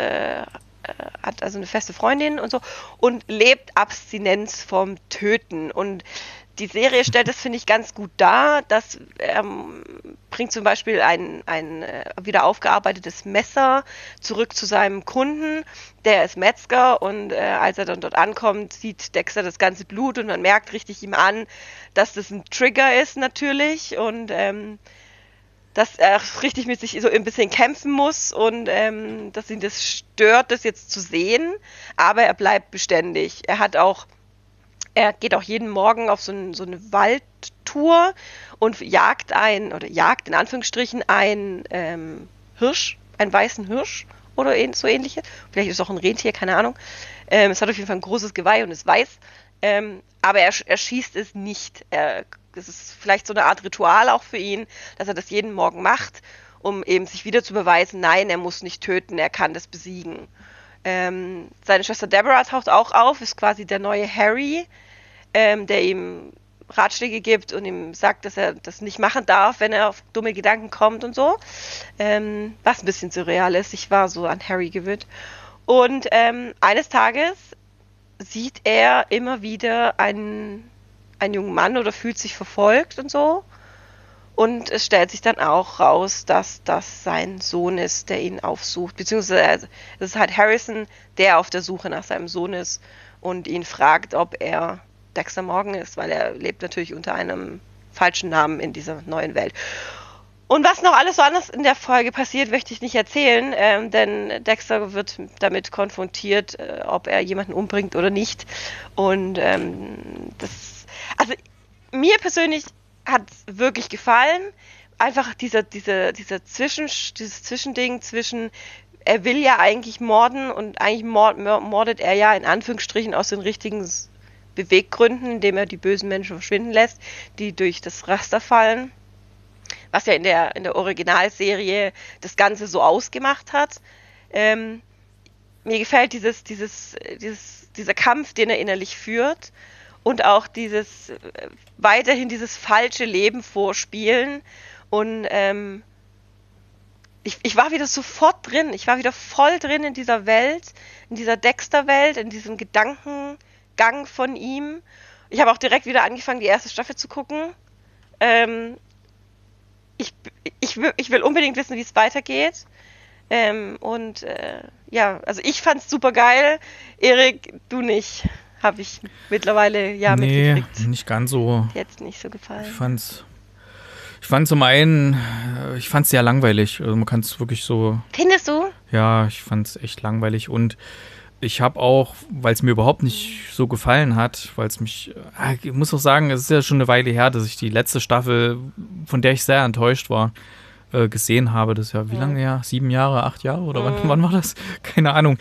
hat also eine feste Freundin und so und lebt Abstinenz vom Töten. Und die Serie stellt das, finde ich, ganz gut dar. Das bringt zum Beispiel ein wieder aufgearbeitetes Messer zurück zu seinem Kunden. Der ist Metzger und als er dann dort ankommt, sieht Dexter das ganze Blut und man merkt richtig ihm an, dass das ein Trigger ist natürlich und dass er richtig mit sich so ein bisschen kämpfen muss und dass ihn das stört, das jetzt zu sehen, aber er bleibt beständig. Er geht auch jeden Morgen auf so eine Waldtour und jagt in Anführungsstrichen einen Hirsch, einen weißen Hirsch oder so ähnliches. Vielleicht ist es auch ein Rentier, keine Ahnung. Es hat auf jeden Fall ein großes Geweih und ist weiß. Aber er schießt es nicht. Das ist vielleicht so eine Art Ritual auch für ihn, dass er das jeden Morgen macht, um eben sich wieder zu beweisen, nein, er muss nicht töten, er kann das besiegen. Seine Schwester Deborah taucht auch auf, ist quasi der neue Harry, der ihm Ratschläge gibt und ihm sagt, dass er das nicht machen darf, wenn er auf dumme Gedanken kommt und so. Was ein bisschen surreal ist, ich war so an Harry gewöhnt. Und eines Tages sieht er immer wieder einen jungen Mann oder fühlt sich verfolgt und so. Und es stellt sich dann auch raus, dass das sein Sohn ist, der ihn aufsucht. Beziehungsweise es ist halt Harrison, der auf der Suche nach seinem Sohn ist und ihn fragt, ob er Dexter Morgan ist, weil er lebt natürlich unter einem falschen Namen in dieser neuen Welt. Und was noch alles so anders in der Folge passiert, möchte ich nicht erzählen, denn Dexter wird damit konfrontiert, ob er jemanden umbringt oder nicht. Und also mir persönlich hat es wirklich gefallen, einfach dieses Zwischending zwischen er will ja eigentlich morden und eigentlich mordet er ja in Anführungsstrichen aus den richtigen Beweggründen, indem er die bösen Menschen verschwinden lässt, die durch das Raster fallen, was ja in der Originalserie das Ganze so ausgemacht hat. Mir gefällt dieser Kampf, den er innerlich führt, und auch weiterhin dieses falsche Leben vorspielen. Und ich war wieder sofort drin. Ich war wieder voll drin in dieser Welt, in dieser Dexter-Welt, in diesem Gedankengang von ihm. Ich habe auch direkt wieder angefangen, die erste Staffel zu gucken. Ich will unbedingt wissen, wie es weitergeht. Also ich fand's super geil. Erik, du nicht. Habe ich mittlerweile mitgekriegt. Nicht ganz so. Jetzt nicht so gefallen. Ich fand zum einen, ich fand es sehr langweilig. Also man kann es wirklich so. Findest du? Ja, ich fand es echt langweilig. Und ich habe auch, weil es mir überhaupt nicht so gefallen hat, ich muss auch sagen, es ist ja schon eine Weile her, dass ich die letzte Staffel, von der ich sehr enttäuscht war, gesehen habe. Das ist ja, wie lange her? 7 Jahre, 8 Jahre? Oder wann war das? Keine Ahnung.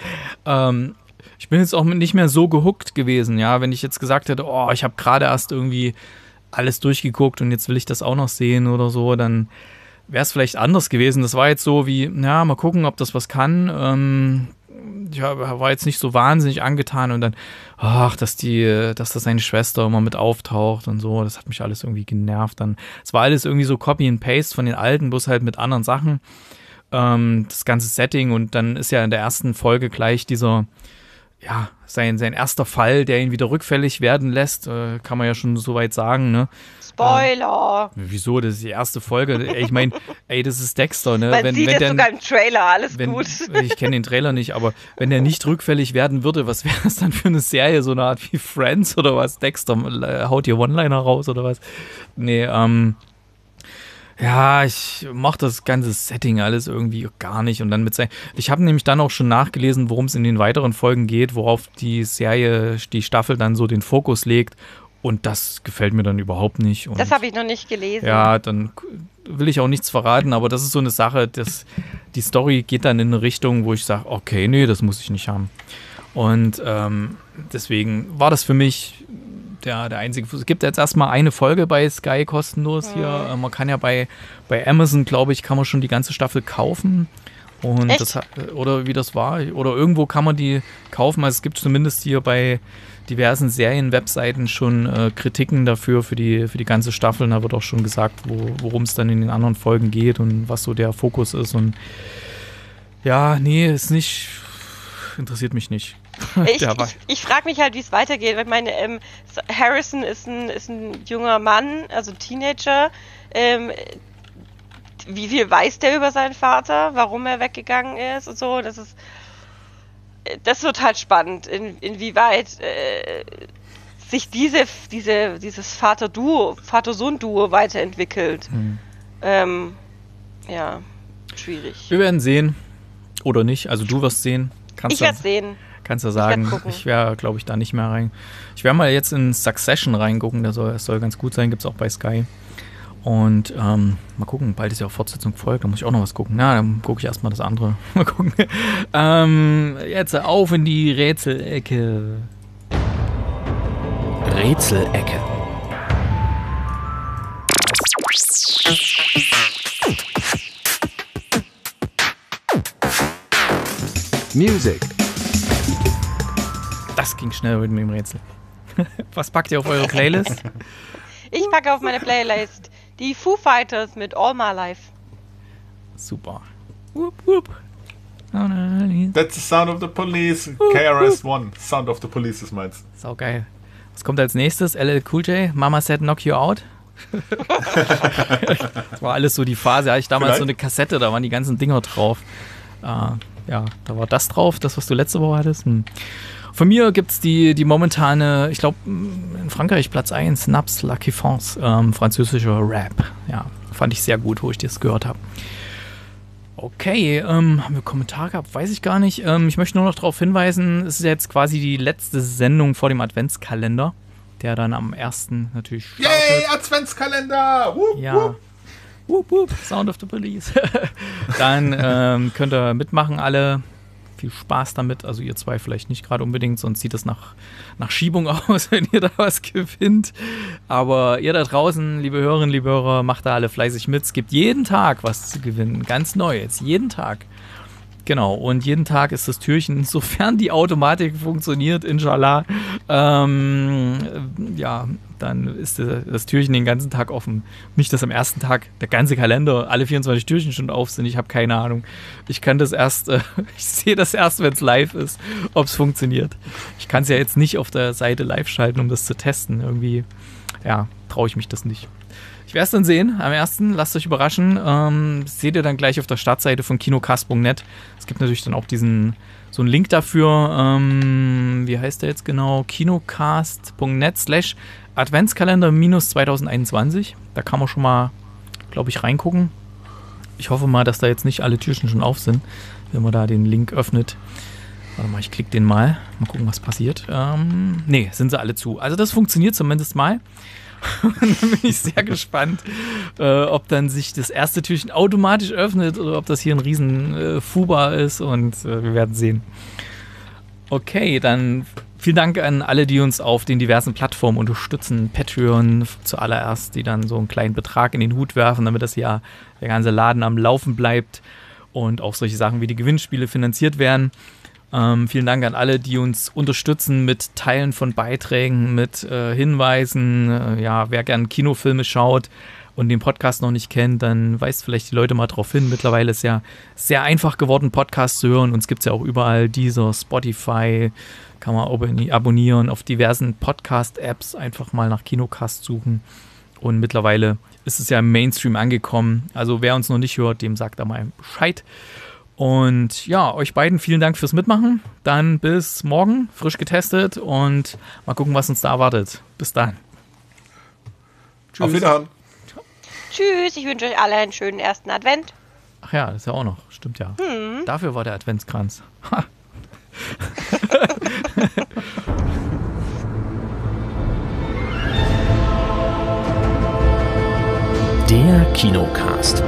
Ich bin jetzt auch nicht mehr so gehuckt gewesen, ja, wenn ich jetzt gesagt hätte, ich habe gerade erst irgendwie alles durchgeguckt und jetzt will ich das auch noch sehen oder so, dann wäre es vielleicht anders gewesen. Das war jetzt so wie, mal gucken, ob das was kann. Ich war jetzt nicht so wahnsinnig angetan und dann, dass da seine Schwester immer mit auftaucht und so, das hat mich alles irgendwie genervt. Dann, es war alles irgendwie so Copy and Paste von den alten, bloß halt mit anderen Sachen. Das ganze Setting, und dann ist ja in der ersten Folge gleich dieser, sein erster Fall, der ihn wieder rückfällig werden lässt, kann man ja schon so weit sagen, ne? Spoiler! Wieso? Das ist die erste Folge. Ich meine, das ist Dexter, ne? Man sieht das sogar im Trailer, gut. Ich kenne den Trailer nicht, aber wenn der nicht rückfällig werden würde, was wäre das dann für eine Serie? So eine Art wie Friends oder was? Dexter haut hier One-Liner raus oder was? Nee, ich mochte das ganze Setting alles irgendwie gar nicht. Und dann ich habe nämlich dann auch schon nachgelesen, worum es in den weiteren Folgen geht, worauf die Staffel dann so den Fokus legt. Und das gefällt mir dann überhaupt nicht. Und das habe ich noch nicht gelesen. Ja, dann will ich auch nichts verraten, aber das ist so eine Sache, die Story geht dann in eine Richtung, wo ich sage, okay, nee, das muss ich nicht haben. Und deswegen war das für mich der einzige Fuß. Es gibt jetzt erstmal eine Folge bei Sky kostenlos hier. Man kann ja bei Amazon, glaube ich, kann man schon die ganze Staffel kaufen. Und echt? Oder wie das war. Oder irgendwo kann man die kaufen. Also es gibt zumindest hier bei diversen Serien-Webseiten schon Kritiken dafür, für die ganze Staffel. Und da wird auch schon gesagt, worum es dann in den anderen Folgen geht und was so der Fokus ist. Und interessiert mich nicht. Ich frage mich halt, wie es weitergeht. Ich meine, Harrison ist ein junger Mann, also Teenager. Wie viel weiß der über seinen Vater, warum er weggegangen ist und so? Das wird halt spannend, inwieweit sich dieses Vater-Sohn-Duo weiterentwickelt. Schwierig. Wir werden sehen. Oder nicht. Also du wirst sehen. Ich werde sehen. Kannst du sagen, ich wäre, glaube ich, da nicht mehr rein. Ich werde mal jetzt in Succession reingucken, das soll ganz gut sein, gibt es auch bei Sky. Und mal gucken, bald ist ja auch Fortsetzung folgt, da muss ich auch noch was gucken. Na, dann gucke ich erstmal das andere. Mal gucken. Jetzt auf in die Rätselecke. Rätselecke. Music. Das ging schnell mit dem Rätsel. Was packt ihr auf eure Playlist? Ich packe auf meine Playlist die Foo Fighters mit All My Life. Super. Whoop, whoop. That's the sound of the police. KRS-One. Sound of the police ist meins. Sau geil. Was kommt als nächstes? LL Cool J. Mama said knock you out. Das war alles so die Phase. Da hatte ich damals so eine Kassette, da waren die ganzen Dinger drauf. Da war das drauf, das, was du letzte Woche hattest. Von mir gibt es die momentane, ich glaube, in Frankreich Platz 1, Naps La Kiffance, französischer Rap. Ja, fand ich sehr gut, wo ich das gehört habe. Okay, haben wir Kommentare gehabt? Weiß ich gar nicht. Ich möchte nur noch darauf hinweisen, es ist jetzt quasi die letzte Sendung vor dem Adventskalender, der dann am 1. natürlich startet. Yay, Adventskalender! Wupp, wupp. Woop, woop, Sound of the Police. Dann könnt ihr mitmachen alle. Viel Spaß damit. Also ihr zwei vielleicht nicht gerade unbedingt, sonst sieht das nach Schiebung aus, wenn ihr da was gewinnt. Aber ihr da draußen, liebe Hörerinnen, liebe Hörer, macht da alle fleißig mit. Es gibt jeden Tag was zu gewinnen. Ganz neu jetzt. Jeden Tag. Genau. Und jeden Tag ist das Türchen, sofern die Automatik funktioniert, inshallah, ja, dann ist das Türchen den ganzen Tag offen. Nicht, dass am ersten Tag der ganze Kalender, alle 24 Türchen schon auf sind. Ich habe keine Ahnung. Ich kann das erst, ich sehe das erst, wenn es live ist, ob es funktioniert. Ich kann es ja jetzt nicht auf der Seite live schalten, um das zu testen. Irgendwie, ja, traue ich mich das nicht. Ich werde es dann sehen, am 1. Lasst euch überraschen. Seht ihr dann gleich auf der Startseite von kinocast.net. Es gibt natürlich dann auch so einen Link dafür. Wie heißt der jetzt genau? kinocast.net/Adventskalender-2021. Da kann man schon mal, glaube ich, reingucken. Ich hoffe mal, dass da jetzt nicht alle Türchen schon auf sind, wenn man da den Link öffnet. Warte mal, ich klicke den mal. Mal gucken, was passiert. Ne, sind sie alle zu. Also das funktioniert zumindest mal. Und dann bin ich sehr gespannt, ob dann sich das erste Türchen automatisch öffnet oder ob das hier ein riesen Fuba ist, und wir werden sehen. Okay, dann vielen Dank an alle, die uns auf den diversen Plattformen unterstützen. Patreon zuallererst, die dann so einen kleinen Betrag in den Hut werfen, damit das ja der ganze Laden am Laufen bleibt und auch solche Sachen wie die Gewinnspiele finanziert werden. Vielen Dank an alle, die uns unterstützen mit Teilen von Beiträgen, mit Hinweisen. Ja, wer gern Kinofilme schaut und den Podcast noch nicht kennt, dann weist vielleicht die Leute mal drauf hin. Mittlerweile ist ja sehr einfach geworden, Podcasts zu hören. Uns gibt es ja auch überall, Deezer, Spotify, kann man abonnieren, auf diversen Podcast-Apps einfach mal nach Kinocast suchen. Und mittlerweile ist es ja im Mainstream angekommen. Also wer uns noch nicht hört, dem sagt da mal Bescheid. Und ja, euch beiden vielen Dank fürs Mitmachen. Dann bis morgen, frisch getestet, und mal gucken, was uns da erwartet. Bis dann. Tschüss. Auf Wiedersehen. Tschüss, ich wünsche euch alle einen schönen ersten Advent. Ach ja, das ist ja auch noch, stimmt ja. Hm. Dafür war der Adventskranz. Ha. Der Kinocast.